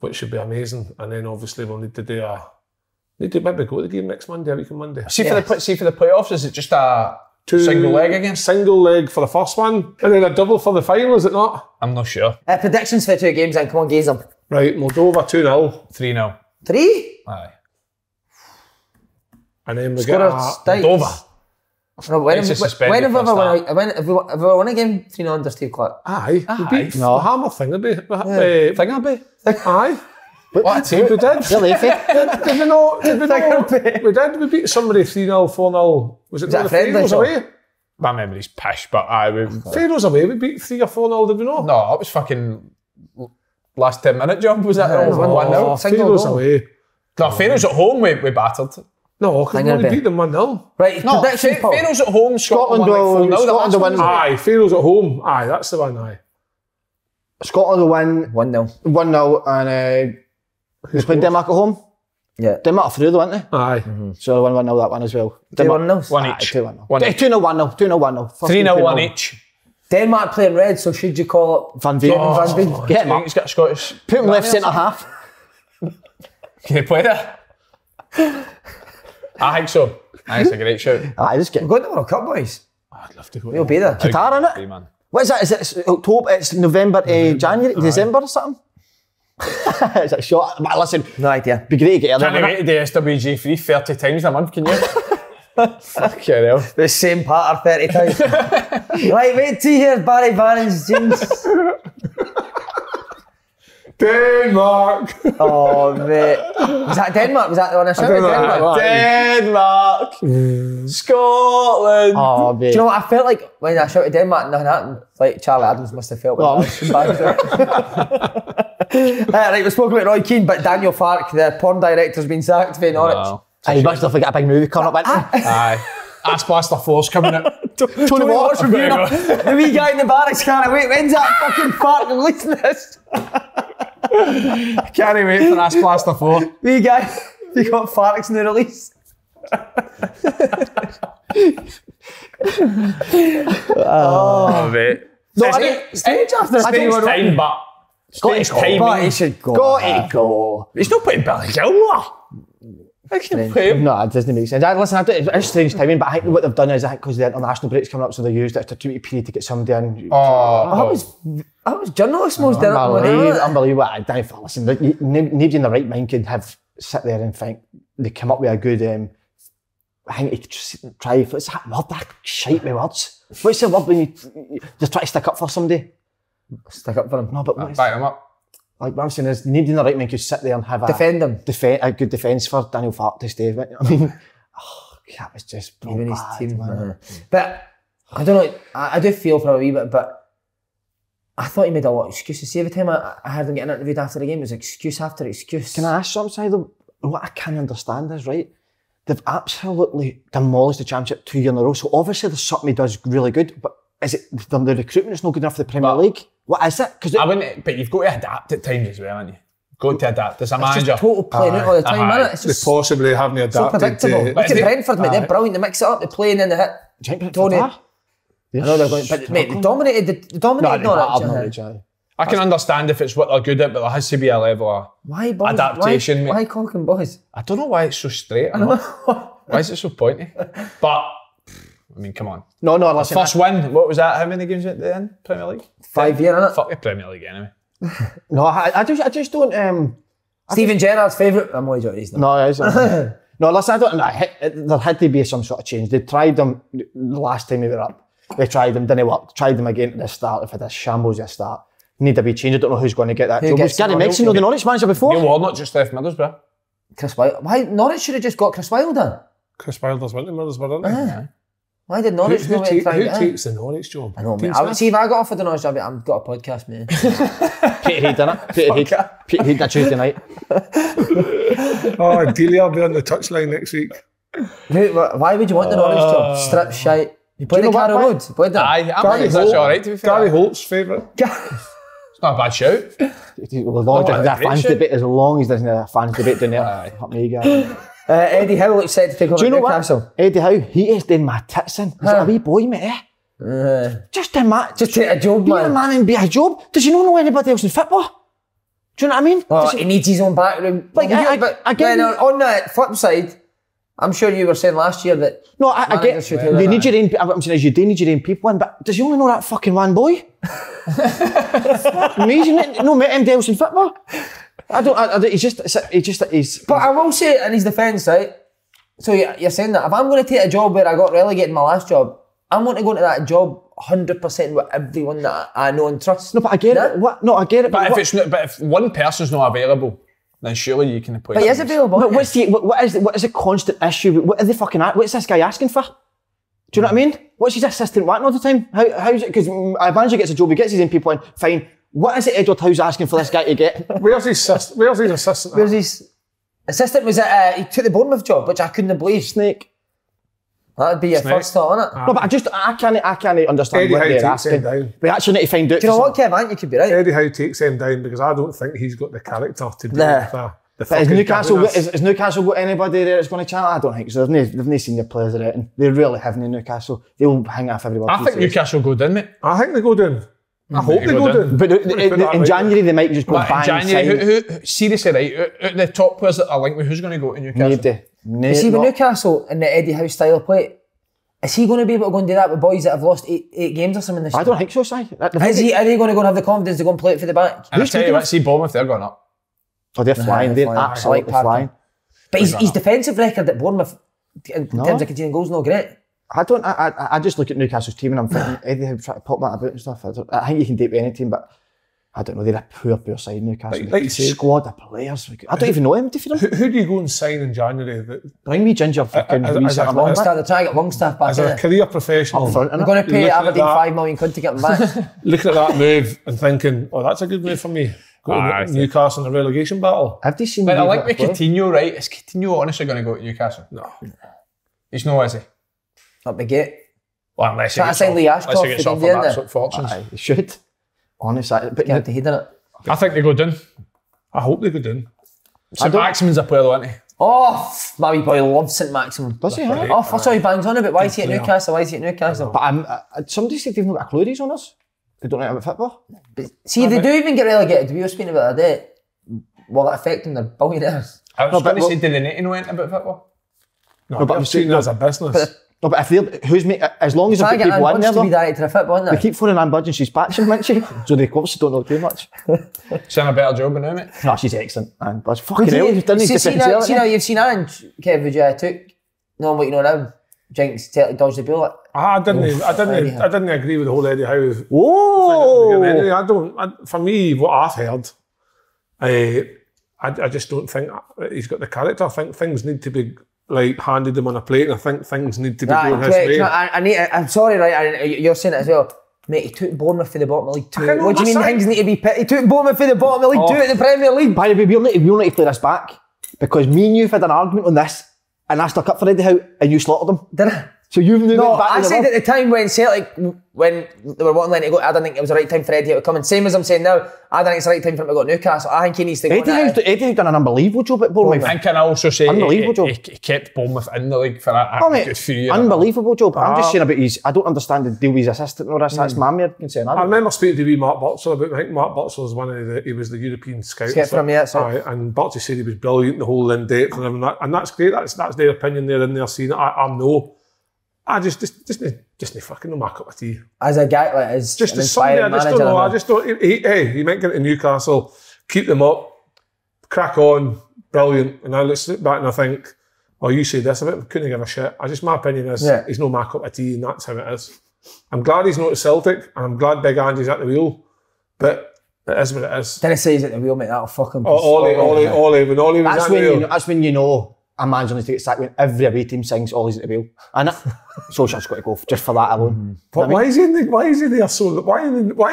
which should be amazing. And then obviously we'll need to do maybe go to the game next Monday, a week on Monday. See for the playoffs, is it just a single leg again? Single leg for the first one, and then a double for the final, is it not? I'm not sure. Predictions for the two games then, come on, gaze them. Right, Moldova 2-0. 3-0. 3? Aye. And then we get Moldova. No, when have we won a game 3-0 under Steve Clark? Aye. We beat the Hammer Thingaby. Aye. What team? We did. Did we not? We did. We beat somebody 3-0, 4-0. Was it the Pharaohs away? My memory's pish, but aye. Pharaohs away, we beat 3 or 4-0, did we not? No, it was fucking... Last 10-minute job, was that? No, 1-0. Pharaohs away. No, Pharaohs at home, we battered. No, because we only beat them 1-0. Right, no, Pharaohs at home, Scotland won 4-0. Scotland will win. Aye, Pharaohs at home. Aye, that's the one, aye. Scotland will win 1-0. 1-0, and they played Denmark at home. Yeah. Denmark are through, though, aren't they? Aye. So 1-0 that one as well. 2-1-0? 1 each. 2-1-0. 2-0, 1-0. 2-0, 1-0. 3-0, 1 each. Denmark playing red, so should you call it Van Veen? Get him up. He's got a Scottish. Put him left centre half. Can he play there? I think so. I think it's a great shout. We'll go to the World Cup, boys. I'd love to go. We'll be there. Qatar, innit? What is that? Is it October? It's November, January, December or something? It's a shot. Listen, no idea. Be great to get there. Can't wait to do SWG3 30 times a month, can you? Fuck your hell. The same pattern 30 times. Right, wait till you hear Barry Vannon's jeans. Denmark! Oh, mate. Was that Denmark? Was that the one I shouted? Denmark! Scotland! Oh, mate. Do you know what? I felt like when I shouted Denmark, nothing happened. Like Charlie Adams must have felt Right, we spoke about Roy Keane, but Daniel Farke, the porn director's been sacked for Norwich. Wow. You must have got a big movie coming up, isn't it? Aye. Ass Blaster 4's coming up. Tony Watt's reviewing it. The wee guy in the barracks can't wait. When's that fucking part releasing this? Can't wait for Ass Blaster 4. Wee guy, they got Farke's new release. Oh, mate. No, it's stage after time, but stage time. But he should go. Got to go. He's not putting Billy Gilmore. No, it doesn't make sense. Listen, it's strange timing, but I think what they've done is, because the international break's coming up, so they used it as a 2-week period to get somebody in. I was journalists most did it. Unbelievable. Listen, nobody in the right mind could have sit there and think they come up with a good. I think they just try. What's that word? That shite me words. What's the word when you just try to stick up for somebody? Stick up for them. No, but back them up. Like what I'm saying is, nobody in the right mind could sit there and have a good defence for Daniel Farke to stay. I mean, that was just even his team. But I don't know. I do feel for a wee bit, but I thought he made a lot of excuses. See, every time I heard him getting interviewed after the game, it was excuse after excuse. Can I ask something, Simon? What I can't understand is, right, they've absolutely demolished the Championship 2 years in a row, so obviously there's something he does really good, but is it the recruitment is not good enough for the Premier League? What is it? But you've got to adapt at times as well, haven't you? Got to adapt. There's a manager. It's just total playing out all the time, isn't it? It's just possibly having to adapt. So predictable. Look at Brentford, mate. They're brilliant. They mix it up. They play and then they hit. Do you think Tony? I know they're going, but mate, they dominated. No, I can understand if it's what they're good at, but there has to be a level of adaptation. Why Conking boys? I don't know why it's so straight. I don't know. Why is it so pointy? But I mean, come on. No, listen. First win. What was that? How many games at the end? Premier League. 5 years, innit? Fuck the Premier League anyway. I just don't. Stephen Gerrard's favourite. I'm always out of these. No, he's not. No, listen. I don't. There had to be some sort of change. They tried them the last time they were up. They tried them, didn't work. Tried them again at the start. If it is shambles, at the start need to be changed. I don't know who's going to get that job. Was Gary Megson the Norwich manager before? Neil Warnock just left Middlesbrough. Chris Wilder. Why Norwich should have just got Chris Wilder? Chris Wilder's went to Middlesbrough, didn't he? Why did Norwich go and try it? Who takes the Norwich job? I know, mate. See, if I got offered the Norwich job, I've got a podcast, mate. Peter Head, innit? Peter Head on Tuesday night. Oh, Delia will be on the touchline next week. Why would you want the Norwich job? Strip shite. You played the Carrow Road. Aye, I think that's alright, to be fair. Gary Holt's favourite. It's not a bad shout. As long as there's a fans debate down there. Fuck me, guys. Eddie Howe looks set to take on Newcastle. Eddie Howe, he is doing my tits in. He's a wee boy, mate. Just doing my... Just take a job, man. Be a man and be a job. Does he not know anybody else in football? Do you know what I mean? Oh, he needs his own backroom. Like, on the flip side, I'm sure you were saying last year that... No, I get... They need your own... I'm saying is you do need your own people in, but does he only know that fucking one boy? Amazing. No, mate, anybody else in football. I don't, he's... But I will say it in his defence, right? So you're saying that if I'm going to take a job where I got relegated in my last job, I'm going to go into that job 100% with everyone that I know and trust. No, but I get it. What? No, I get it. But if one person's not available, then surely you can play. But he is available. But what is the constant issue? What are they fucking at? What's this guy asking for? Do you know what I mean? What's his assistant wanting all the time? How's it? Because a manager gets a job, he gets his own people in, fine. What is it Edward Howe's asking for this guy to get? Where's his assistant? Where's his assistant? Was it, he took the Bournemouth job, which I couldn't believe. Snake. That'd be your first thought, innit? No, but I can't understand Eddie Howe takes him down. We actually need to find out. Do you know what, Kev? I think you could be right. Eddie Howe takes him down because I don't think he's got the character to do with that. Has Newcastle got anybody there that's going to channel? I don't think so. They've not seen their players at it. They really haven't in Newcastle. They'll hang off everybody. I think Newcastle go down, mate. I think they go down. I hope they go down. But in January, they might just go bang. In January, seriously, right, the top players that are linked with, who's going to go to Newcastle? You see, with Newcastle and the Eddie Howe style of play, is he going to be able to go and do that with boys that have lost eight games or something this year? I don't think so, Si. Are they going to go and have the confidence to go and play it for the back? And I tell you what, see Bournemouth, they're going up. Oh, they're flying. They're absolutely flying. But his defensive record at Bournemouth, in terms of conceding goals, not great. I just look at Newcastle's team and I'm thinking Eddie Howe trying to pop that about and stuff. I think you can date with any team, but I don't know, they're a poor side, Newcastle. Like squad of players. I don't even know him. Who do you go and sign in January? Bring me Ginger fucking Longstaff. They're trying to get Longstaff back. As a career professional. I'm going to pay Aberdeen £5 million to get him back. Looking at that move and thinking, oh, that's a good move for me. Go to Newcastle in a relegation battle. Have they seen that? But I like with Coutinho, right? Is Coutinho honestly going to go to Newcastle? No. He's no, is he? Up the gate. Well, unless he gets off on that sort of fortunes. He should. Honestly, but you he did it. I think they go down. I hope they go down. St Maximin's a player, isn't he? Oh, my wee boy loves St Maximin. Does he? Huh? Oh, that's how he bangs on about why is he at Newcastle? Why is he at Newcastle? But somebody said they've not got a clue these on us. They don't know about football. But see, they do even get relegated. We were speaking about that. Will that affect them? They're billionaires. I was going to say, did they not know anything about football? No, but I'm seeing that as a business. No, but if they're, as long as they keep one there, they keep phoning Anne Budge and she's patching, won't she? So they obviously don't know too much. She's done a better job than now, mate. No, she's excellent, Anne Budge. Fucking hell, you've done these defences. See now, you've seen Anne, Kev, would you took, knowing what you know now, Jinx, dodge the bullet? I didn't agree with the whole Eddie Howe. Whoa! For me, what I've heard, I just don't think he's got the character. I think things need to be... like handed them on a plate, and I think things need to be going his way. I'm sorry, right? You're saying it as well. Mate, he took Bournemouth for the bottom of the League 2. What do you mean things need to be pit? He took Bournemouth for the bottom of the League 2 at the Premier League. By the way, we'll need to play this back, because me and you've had an argument on this and I stuck up for Eddie Howe and you slaughtered him. Did I? So you've moved back. I said at the time when Celtic, when they were wanting Lenny to go, I didn't think it was the right time for Eddie Howe to come in. Same as I'm saying now, I don't think it's the right time for him to go to Newcastle. I think he needs to go. Eddie Howe's done an unbelievable job at Bournemouth. And can I also say, he kept Bournemouth in the league for a good few years. Unbelievable job. I'm just saying about his, I don't understand the deal with his assistant and all this. That's my mere concern. I remember speaking to Mark Boxall about, I think Mark Boxall was one of the, he was the European scout. And Boxall said he was brilliant, the whole Lynn depth and everything. And that's great, that's their opinion, they're in their scene. I know. I just fucking no mark up with you. As a guy, like, as just an inspiring manager. I just don't know. Hey, you might get to Newcastle, keep them up, crack on, brilliant. And I look back and I think, oh, you say this about him, couldn't give a shit. My opinion is, he's no mark up with you, and that's how it is. I'm glad he's not at Celtic, and I'm glad Big Andy's at the wheel, but it is what it is. Didn't say he's at the wheel, mate, that'll fucking... Oh, Ollie, when Ollie was at the wheel. That's when you know a man's only to get sacked when every away team sings Ollie's at the wheel. And Solskjaer's got to go just for that alone. But why are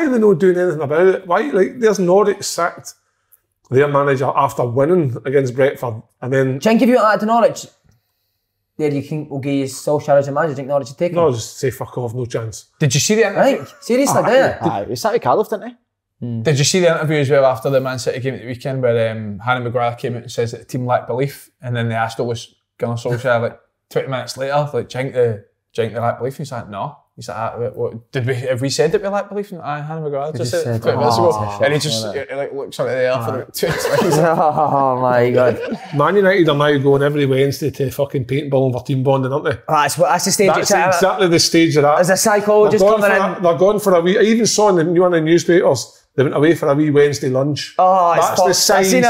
they not doing anything about it? Why, like, there's Norwich sacked their manager after winning against Brentford, and then... Do you think if you went like to Norwich, there you think we'll give Solskjaer as a manager, do you think Norwich would take him? No, just say fuck off, no chance. Did you see the interview? Right, seriously, didn't it? He sacked Cardiff, didn't he? Did you see the interview as well after the Man City game at the weekend where Harry Maguire came out and says that the team lacked belief, and then they asked Gunnar Solskjaer like 20 minutes later, like, do you think they lack belief? He's like, no. He's like, what, have we said that we lack belief? And Harry Maguire just said 20 minutes ago. And he just like looks out of the air for about 2 seconds. Oh my God. Man United are now going every Wednesday to fucking paintball and for team bonding, aren't they? That's the stage. That's exactly the stage of that. There's a psychologist coming in. They're going for a wee, I even saw in one of the newspapers, they went away for a wee Wednesday lunch. Oh, that's the sign. I've seen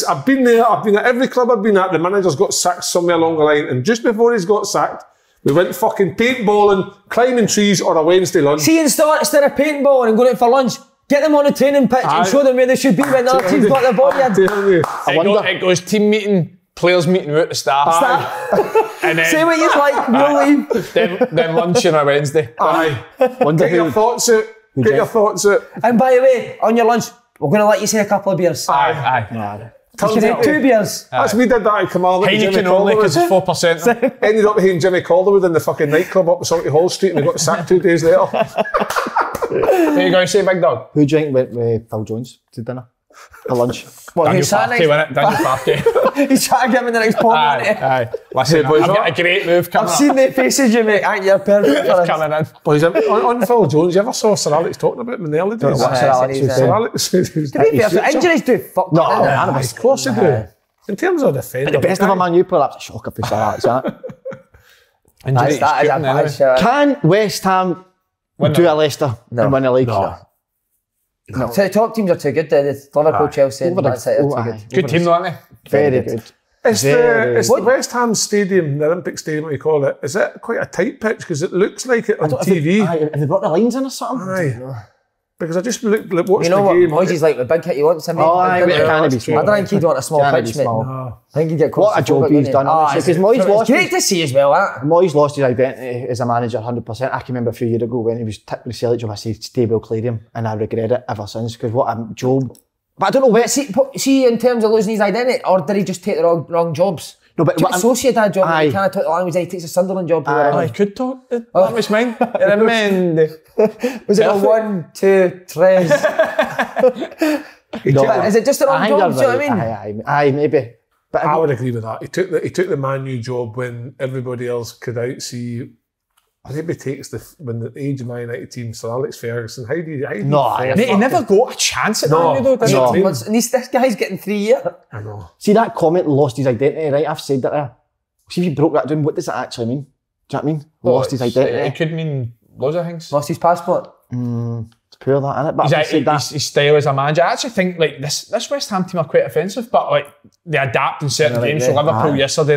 it. I've been there. I've been at every club I've been at. The manager's got sacked somewhere along the line, and just before he's got sacked, we went fucking paintballing, climbing trees, or a Wednesday lunch. See, instead of paintballing and going out for lunch, get them on a training pitch and show them where they should be when the other team's got their body. It goes team meeting, players meeting with the staff. And then, say what you'd like. We'll leave. Then lunch on a Wednesday. Aye. Get your thoughts out. Get your thoughts out. And by the way, on your lunch, we're going to let you say a couple of beers. Aye. You can have 2 beers. That's we did that at Kamala. Heineken only, because it's 4%. Ended up hitting Jimmy Calderwood in the fucking nightclub up Salty Hall Street, and they got sacked 2 days later. There you go, say big dog. Who do you think went with Phil Jones to dinner? For lunch? Daniel Farke, wasn't it? He's trying to get me the next point. Aye. Listen, boys, I've got a great move coming up. I've seen the faces you make. You're perfect for this. Boys, on Phil Jones, you ever saw Sir Alex talking about him in the early days? Sir Alex injuries do fuck. No, of course they do. In terms of defence, the best of a man you pull up, shock up for Sir Alex, isn't it? Can West Ham do a Leicester and win a league? No. So the top teams are too good. Liverpool, Chelsea, and Man City are too good. Good team though, aren't they? Very good. It's the West Ham Stadium, the Olympic Stadium, what you call it, is it quite a tight pitch? Because it looks like it on TV. Have they brought the lines in or something? Aye. Because I just watched the game. You know what Moyes is like, the big hit you want somebody. I don't think he'd want a small pitch, mate. I think he'd get close. What a job he's done. It's great to see as well. Moyes lost his identity as a manager 100%. I can remember a few years ago when he was tipped with Celtic, I said, stay well clear him, and I regret it ever since, because what a job. But I don't know where, see in terms of losing his identity, or did he just take the wrong jobs? No, but what associate that job, he can't talk the language. He takes a Sunderland job. I could talk the language, mine. Was it a 1, 2, 3? Is it just the wrong job? Do you know what I mean? Aye, maybe. But I would agree with that. He took the Man U job when everybody else could outsee. Maybe takes when the age of Man United team, Sir Alex Ferguson. He never got a chance at Man United, though. This guy's getting 3 years. I know. See that comment, lost his identity, right? I've said that there. See if you broke that down, what does it actually mean? Do you know what I mean? Lost his identity. It could mean loads of things. Lost his passport. It's poor that, innit? But his style as a manager. I actually think like this West Ham team are quite offensive, but like they adapt in certain games. So Liverpool yesterday,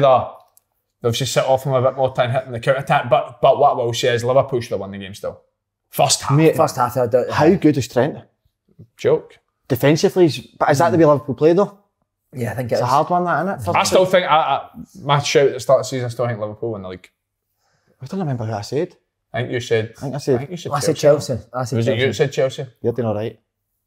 they've just set off him a bit more time hitting the counter-attack, but what I will say is Liverpool should have won the game still. First half, I doubt it. How good is Trent? Joke. Defensively, but is that the way Liverpool play though? Yeah, I think it's a hard one, that, isn't it? First I still think, my shout at the start of the season, I still think Liverpool win the league. I don't remember who I said. I think you said. I said Chelsea. You said Chelsea? You're doing all right.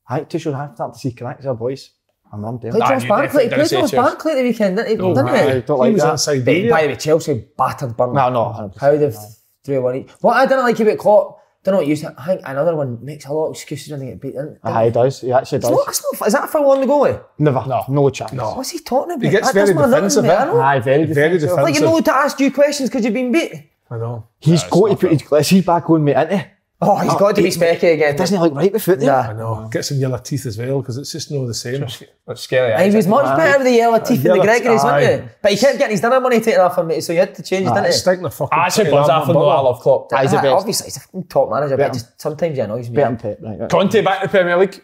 I think Tuchel had to see connects our boys. I'm not doing that. Played Barnsley the weekend, didn't he? No, didn't he? Don't like he was that. Outside the by the way, Chelsea battered Burnley. No. How they've 3-1 each. What I didn't like about Klopp, don't know what you said. I think another one makes a lot of excuses when they get beaten. He does. He actually does. Is that a foul on the goalie? Never. No chance. No. What's he talking about? He gets very defensive. Very defensive. Like, you know to ask you questions because you've been beat. I know. He's got to put his glasses back on, mate, isn't he? Oh, he's got to be specky again. Doesn't he look right with foot there? Yeah, I know. Gets some yellow teeth as well because it's just not the same. It's scary. And he was much better with the yellow teeth than the Gregory's, wasn't he? But he kept getting his dinner money taken off him, so you had to change, didn't he? Stinking the fucking. I actually buzz off him though. I love Klopp. He's the best. Obviously, he's a fucking top manager, but just sometimes he annoys me. Pep, right. Conte back to the Premier League.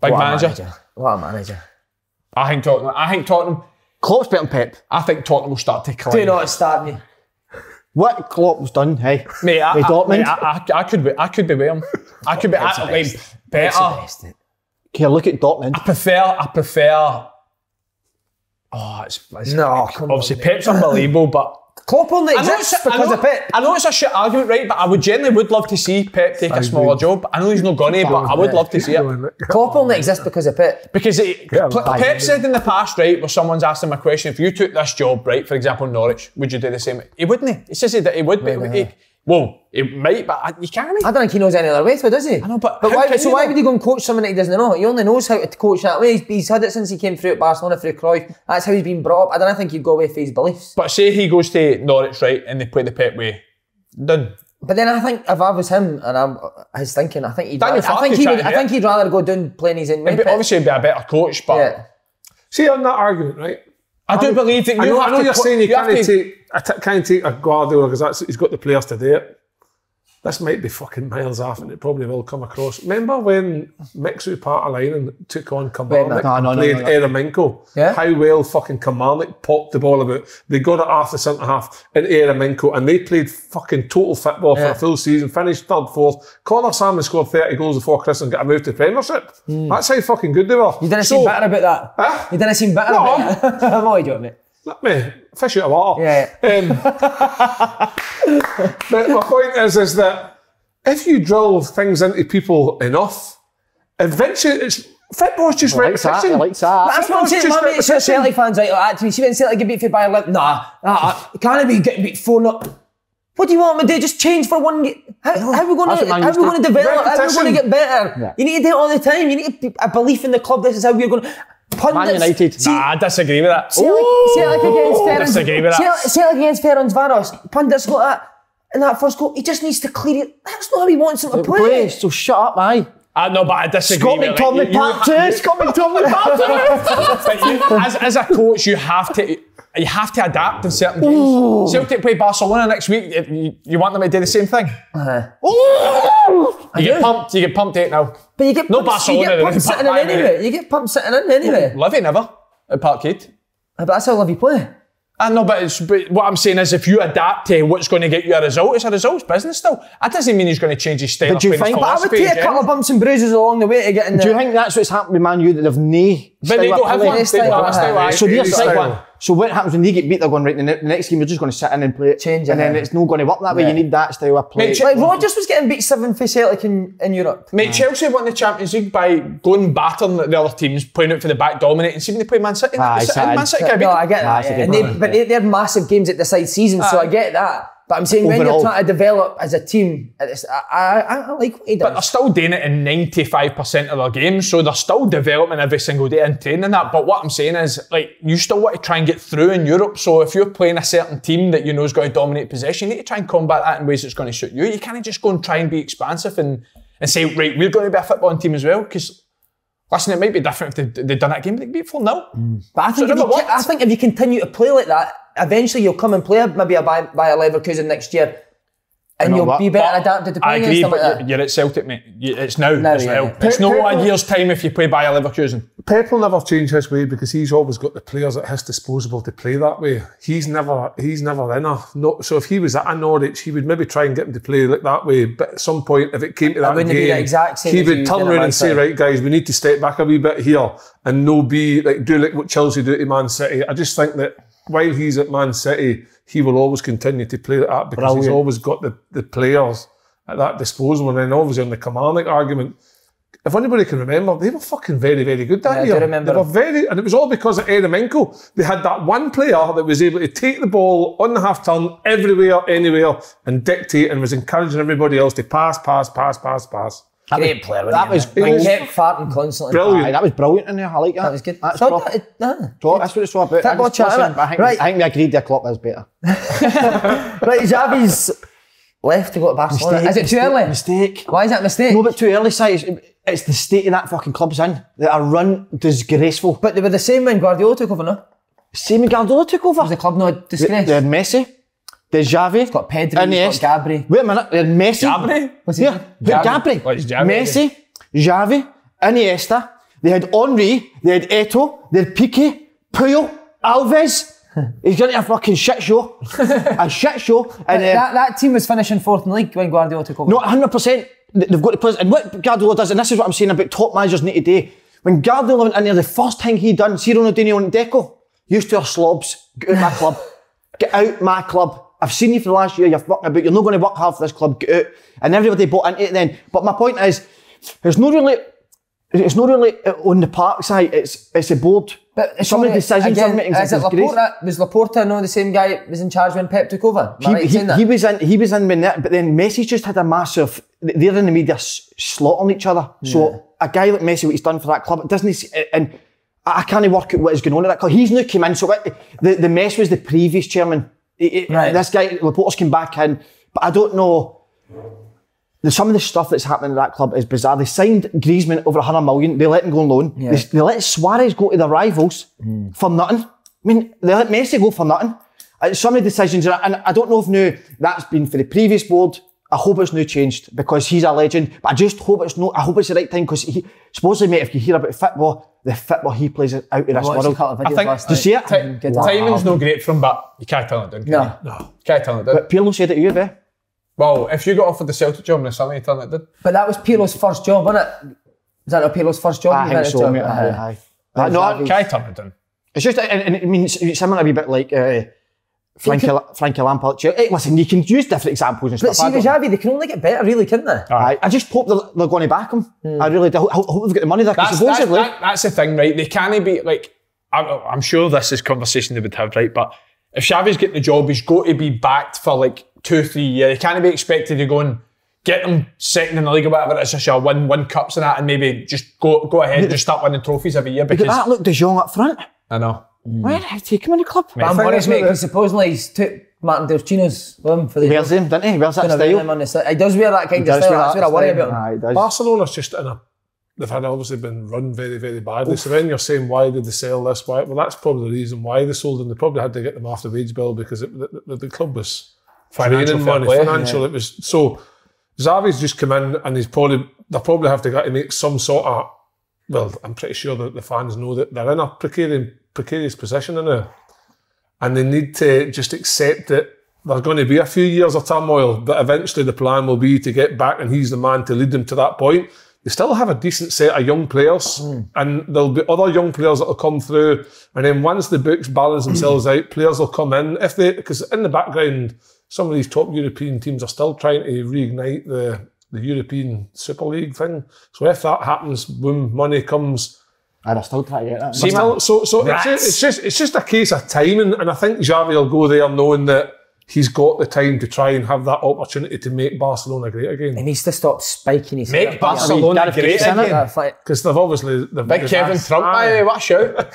Big manager. What a manager. I think Tottenham. Klopp's better than Pep. I think Tottenham will start to climb. Do not start me. What Klopp's done, hey? Mate, I could be with him. I could be actually better. Okay, look at Dortmund. I prefer. Oh, it's no, obviously on, Pep's unbelievable, but Klopp only exists because of Pep. I know it's a shit argument, right? But I would genuinely love to see Pep take a smaller job. I know he's not gonna, but I would love to see it. Klopp only exists because of Pep. Because Pep said in the past, right, where someone's asked him a question, if you took this job, right, for example, Norwich, would you do the same? He wouldn't. He says that he would, but he might, but you can't. I don't think he knows any other way, so does he? I know, but why would he go and coach someone that he doesn't know? He only knows how to coach that way. He's had it since he came through at Barcelona through Cruyff. That's how he's been brought up. I don't think he'd go away for his beliefs. But say he goes to Norwich, right, and they play the Pep way, done. But then I think if I was him and his thinking, I think he'd rather go down playing his own way. Obviously, he'd be a better coach, but see on that argument, right? I do believe that you can't take a Guardiola because he's got the players to do it. This might be fucking miles off and it probably will come across. Remember when Mixu Partalainen took on Kamarnik and played Eremenko? Yeah? How well fucking Kamarnik popped the ball about. They got it off the centre-half in Eremenko and they played fucking total football for a full season, finished third, fourth. Conor Salmon scored 30 goals before Christmas and got a move to the Premiership. That's how fucking good they were. You didn't seem better about that? Huh? You didn't seem better about that? I'm always joking, mate. Let me fish out of water. But my point is that if you drill things into people enough, eventually football's just repetition. I like that. That's what I'm saying. My mates are Celtic fans, right? Like that to me. See when Celtic get beat for Bayern Leverkusen, can't be getting beat 4-0. What do you want me to do? Just change for one game. How are we going to develop? How are we going to get better? Yeah. You need to do it all the time. You need a belief in the club. This is how we're going to. Man United. I disagree with that. Celtic against Ferenc Varos. Pundits got that in that first goal. He just needs to clear it. That's not how he wants him to play. So shut up, aye. No, but I disagree with it. Scott McTominay part two. As a coach, you have to adapt in certain games. Celtic play Barcelona next week. You want them to do the same thing? You get pumped 8-0. But you get pumped, you get pumped sitting in anyway. Livy never at Parkhead. But that's how Livy play. I know, but what I'm saying is if you adapt to what's going to get you a result, it's a results business still. That doesn't mean he's going to change his style. But I would take a couple of bumps and bruises along the way to get in there. Do you think that's what's happened with Man U, that they've they don't have one. So what happens when they get beat, they're going, right, the next game you're just going to sit in and play it. Change it. And then it's not going to work that way. You need that style of play. Mate, like Rogers was getting beat 7 for Celtic in Europe. Mate, Chelsea won the Champions League by going battering the other teams, playing out for the back, dominating. See when they play Man City? Man City got beat. No, I get that. They're massive games at the side season, so I get that. But I'm saying when you're trying to develop as a team, I like what he does. But they're still doing it in 95% of their games, so they're still developing every single day and training that. But what I'm saying is, like, you still want to try and get through in Europe, so if you're playing a certain team that you know is going to dominate possession, you need to try and combat that in ways that's going to suit you. You can't just go and try and be expansive and say, right, we're going to be a footballing team as well, because... Listen, it might be different if they've done that game, but they'd be 4-0. But I think if you continue to play like that, eventually you'll come and play maybe a Leverkusen next year, and you'll be better adapted to playing against them. I agree, but you're at Celtic, mate. It's not a year's time if you play Bayer Leverkusen. Pep will never change his way because he's always got the players at his disposal to play that way. He's never in a... No, so if he was at a Norwich, he would maybe try and get him to play like that way, but at some point, if it came to that game, he would turn around and say, right, guys, we need to step back a wee bit here and do like what Chelsea do to Man City. I just think that while he's at Man City, he will always continue to play that because Brilliant. He's always got the players at that disposal. And then obviously on the Kilmarnock argument, if anybody can remember, they were fucking very, very good that year. I do remember. They were very, and it was all because of Eremenko. They had that one player that was able to take the ball on the half turn everywhere, anywhere, and dictate, and was encouraging everybody else to pass, pass, pass, pass, pass. Great player. That was brilliant. Kept farting constantly. Brilliant. That was brilliant in there. I like that. That was good. That's what it's all about. I think we agreed that Klopp is better. Right, Xavi's left to go to Barcelona. Mistake. Is it too early? Mistake. Why is that a mistake? No, but too early, Si. It's the state of that fucking club's in. That a run disgraceful. But they were the same when Guardiola took over, no? Same when Guardiola took over? Was the club not disgraced? They had Messi. There's Xavi. He's got Pedri. He's got Gabri. Wait a minute. They had Messi. Gabri? What's he? Yeah. Gabri. What's Gabri? Messi. Xavi. Iniesta. They had Henri. They had Eto'o. They had Piqué. Puyol. Alves. He's going to a fucking shit show. A shit show. And that team was finishing fourth in the league when Guardiola took over. No, 100%. They've got to play. And what Guardiola does, and this is what I'm saying about top managers need to do. When Guardiola went in there, the first thing he done, Ciro Nodino and Deco, used to our slobs. Get out my club. Get out my club. I've seen you for the last year, you're fucking about, you're not going to work hard for this club, get out. And everybody bought into it then. But my point is, it's not really on the park side, it's a board. But some of the decisions are making sense. Was Laporta the same guy that was in charge when Pep took over? He was in when that, but then Messi just had a massive, they're in the media slaughtering each other. Yeah. So a guy like Messi, what he's done for that club, it doesn't, and I can't work out what is going on at that club. He's now come in, so the mess was the previous chairman. Right. This guy, Laporta's came back in, but I don't know. Some of the stuff that's happening at that club is bizarre. They signed Griezmann over 100 million. They let him go on loan. Yeah. They let Suarez go to the rivals for nothing. I mean, they let Messi go for nothing. Some of the decisions, and I don't know if now that's been for the previous board. I hope it's now changed because he's a legend. But I just hope it's not. I hope it's the right time because supposedly, mate, if you hear about football, the football he plays out of this world. I think, do you see it? Timing's no great for him, but you can't tell it down. No, you can't tell it down. But Pirlo said it to you, eh? Well, if you got offered the Celtic job in the summer, you turned it down. But that was Pirlo's first job, wasn't it? Was that not Pirlo's first job? I think so, mate. No, you can't turn it down. It's just, I mean, it's similar to a bit like Frankie Lampard. Hey, listen, you can use different examples and stuff. But see, with Xavi, they can only get better, really, can't they? Aye. I just hope they're going to back him. I really do. I hope they've got the money there. That's the thing, right? They can't be, like, I'm sure this is conversation they would have, right? But if Xavi's getting the job, he's got to be backed for, like, 2 or 3 years. They can't be expected to go and get them second in the league or whatever it is, win cups and that, and maybe just go ahead and just start winning trophies every year. Because that look, De Jong up front. I know. Where did I take him in the club? But I'm honest, mate, because supposedly he's took Martin Del Chino's for the wears him, doesn't he? Wears that style. He does wear that kind of style. That's what I worry about him. Barcelona's just in they've had obviously been run very, very badly. Oof. So when you're saying why did they sell this? Why? Well, that's probably the reason why they sold him. They probably had to get them off the wage bill because the club was financial. Yeah. It was so. Xavi's just come in and they'll probably have to make some sort of. Well, I'm pretty sure that the fans know that they're in a precarious position in there, and they need to just accept that there's going to be a few years of turmoil, but eventually the plan will be to get back, and he's the man to lead them to that point. They still have a decent set of young players, and there'll be other young players that will come through, and then once the books balance themselves out, players will come in because in the background, some of these top European teams are still trying to reignite the European Super League thing. So if that happens, boom, money comes. And I still try to get that. So it's just a case of timing, and I think Xavi will go there knowing that he's got the time to try and have that opportunity to make Barcelona great again. He needs to stop spiking his head. Make Barcelona great again. Because they've obviously... Big Kevin Trump, what a shout.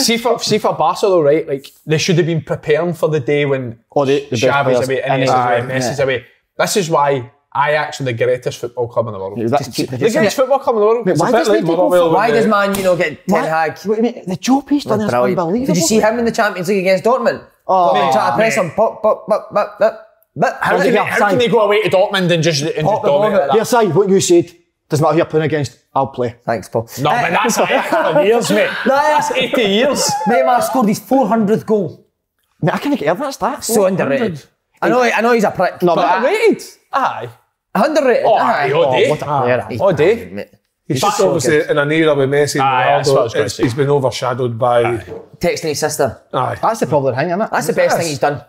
See for Barcelona, right, like, they should have been preparing for the day when Xavi's away, Iniesta's away, Messi's away. This is why... Ajax are the greatest football club in the world. Mate, why does Man get Ten Hag? Wait a minute, the job he's done is unbelievable. Did you see him in the Champions League against Dortmund? Oh, trying to press him. How can they go away to Dortmund and just dominate like that? Yes, what you said does not matter who you're playing against. I'll play. Thanks, Paul. No, but that's Ajax for years, mate. That's 80 years. Neymar scored his 400th goal. Mate, I can't get over that stat. So underrated. I know he's a prick. But underrated. Aye. Underrated. All day. He's just obviously in an era with Messi. Ronaldo, he's been overshadowed by texting his sister. That's the problem, isn't it? That's the best thing he's done.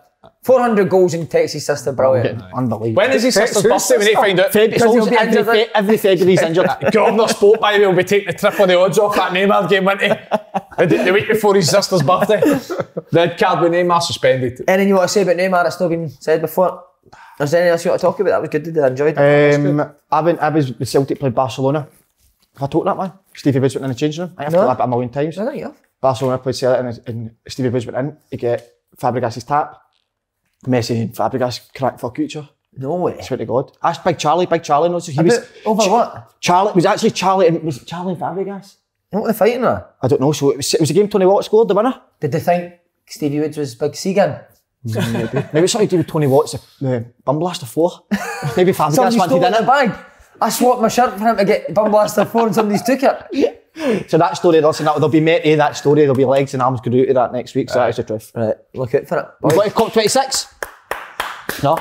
400 goals in Texas sister, brilliant. Unbelievable. When is his sister's birthday? We need to find out. Every February he's injured. Governor Sport, by the way, will be taking the trip on the odds off that Neymar game, won't he? The week before his sister's birthday. Red card with Neymar suspended. Anything you want to say about Neymar that's not been said before? Is there anything else you want to talk about? That was good, did I enjoy it? I was with Celtic, played Barcelona. Have I talked that, man? Stevie Woods went in the changing room. I have to laugh a million times. No, you have. Barcelona played Celtic and Stevie Woods went in to get Fabregas's tap. Messi and Fabregas cracked for future. No way. I swear to God. Asked Big Charlie knows who he was. Over what? Charlie, it was actually Charlie and, was it Charlie and Fabregas? What were they fighting there? I don't know, so it was a game Tony Watt scored, the winner. Did they think Stevie Woods was Big Seagan? Maybe. Maybe it's something to do with Tony Watt's Bumblaster 4. Maybe Fabregas wanted in it. Bag. I swapped my shirt for him to get Bumblaster 4 and somebody's took it. So that story, listen, there'll be mate, that story, there'll be legs and arms glued to that next week, so that is the truth. Right, look out for it. We've got to COP26? No.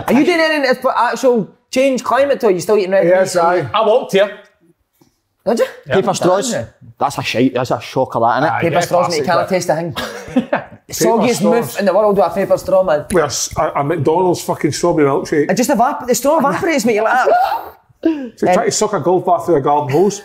Are you doing anything to actual change climate, or are you still eating red meat? Yes, I walked here. Did you? Yeah. Paper straws. That's a shite, that's a shock of that, innit? Paper straws, mate, you can't taste a thing. Soggiest move in the world with a paper straw, man. With a McDonald's fucking strawberry milkshake. And just the straw evaporates, mate, you're like that. So try to suck a golf bat through a garden hose.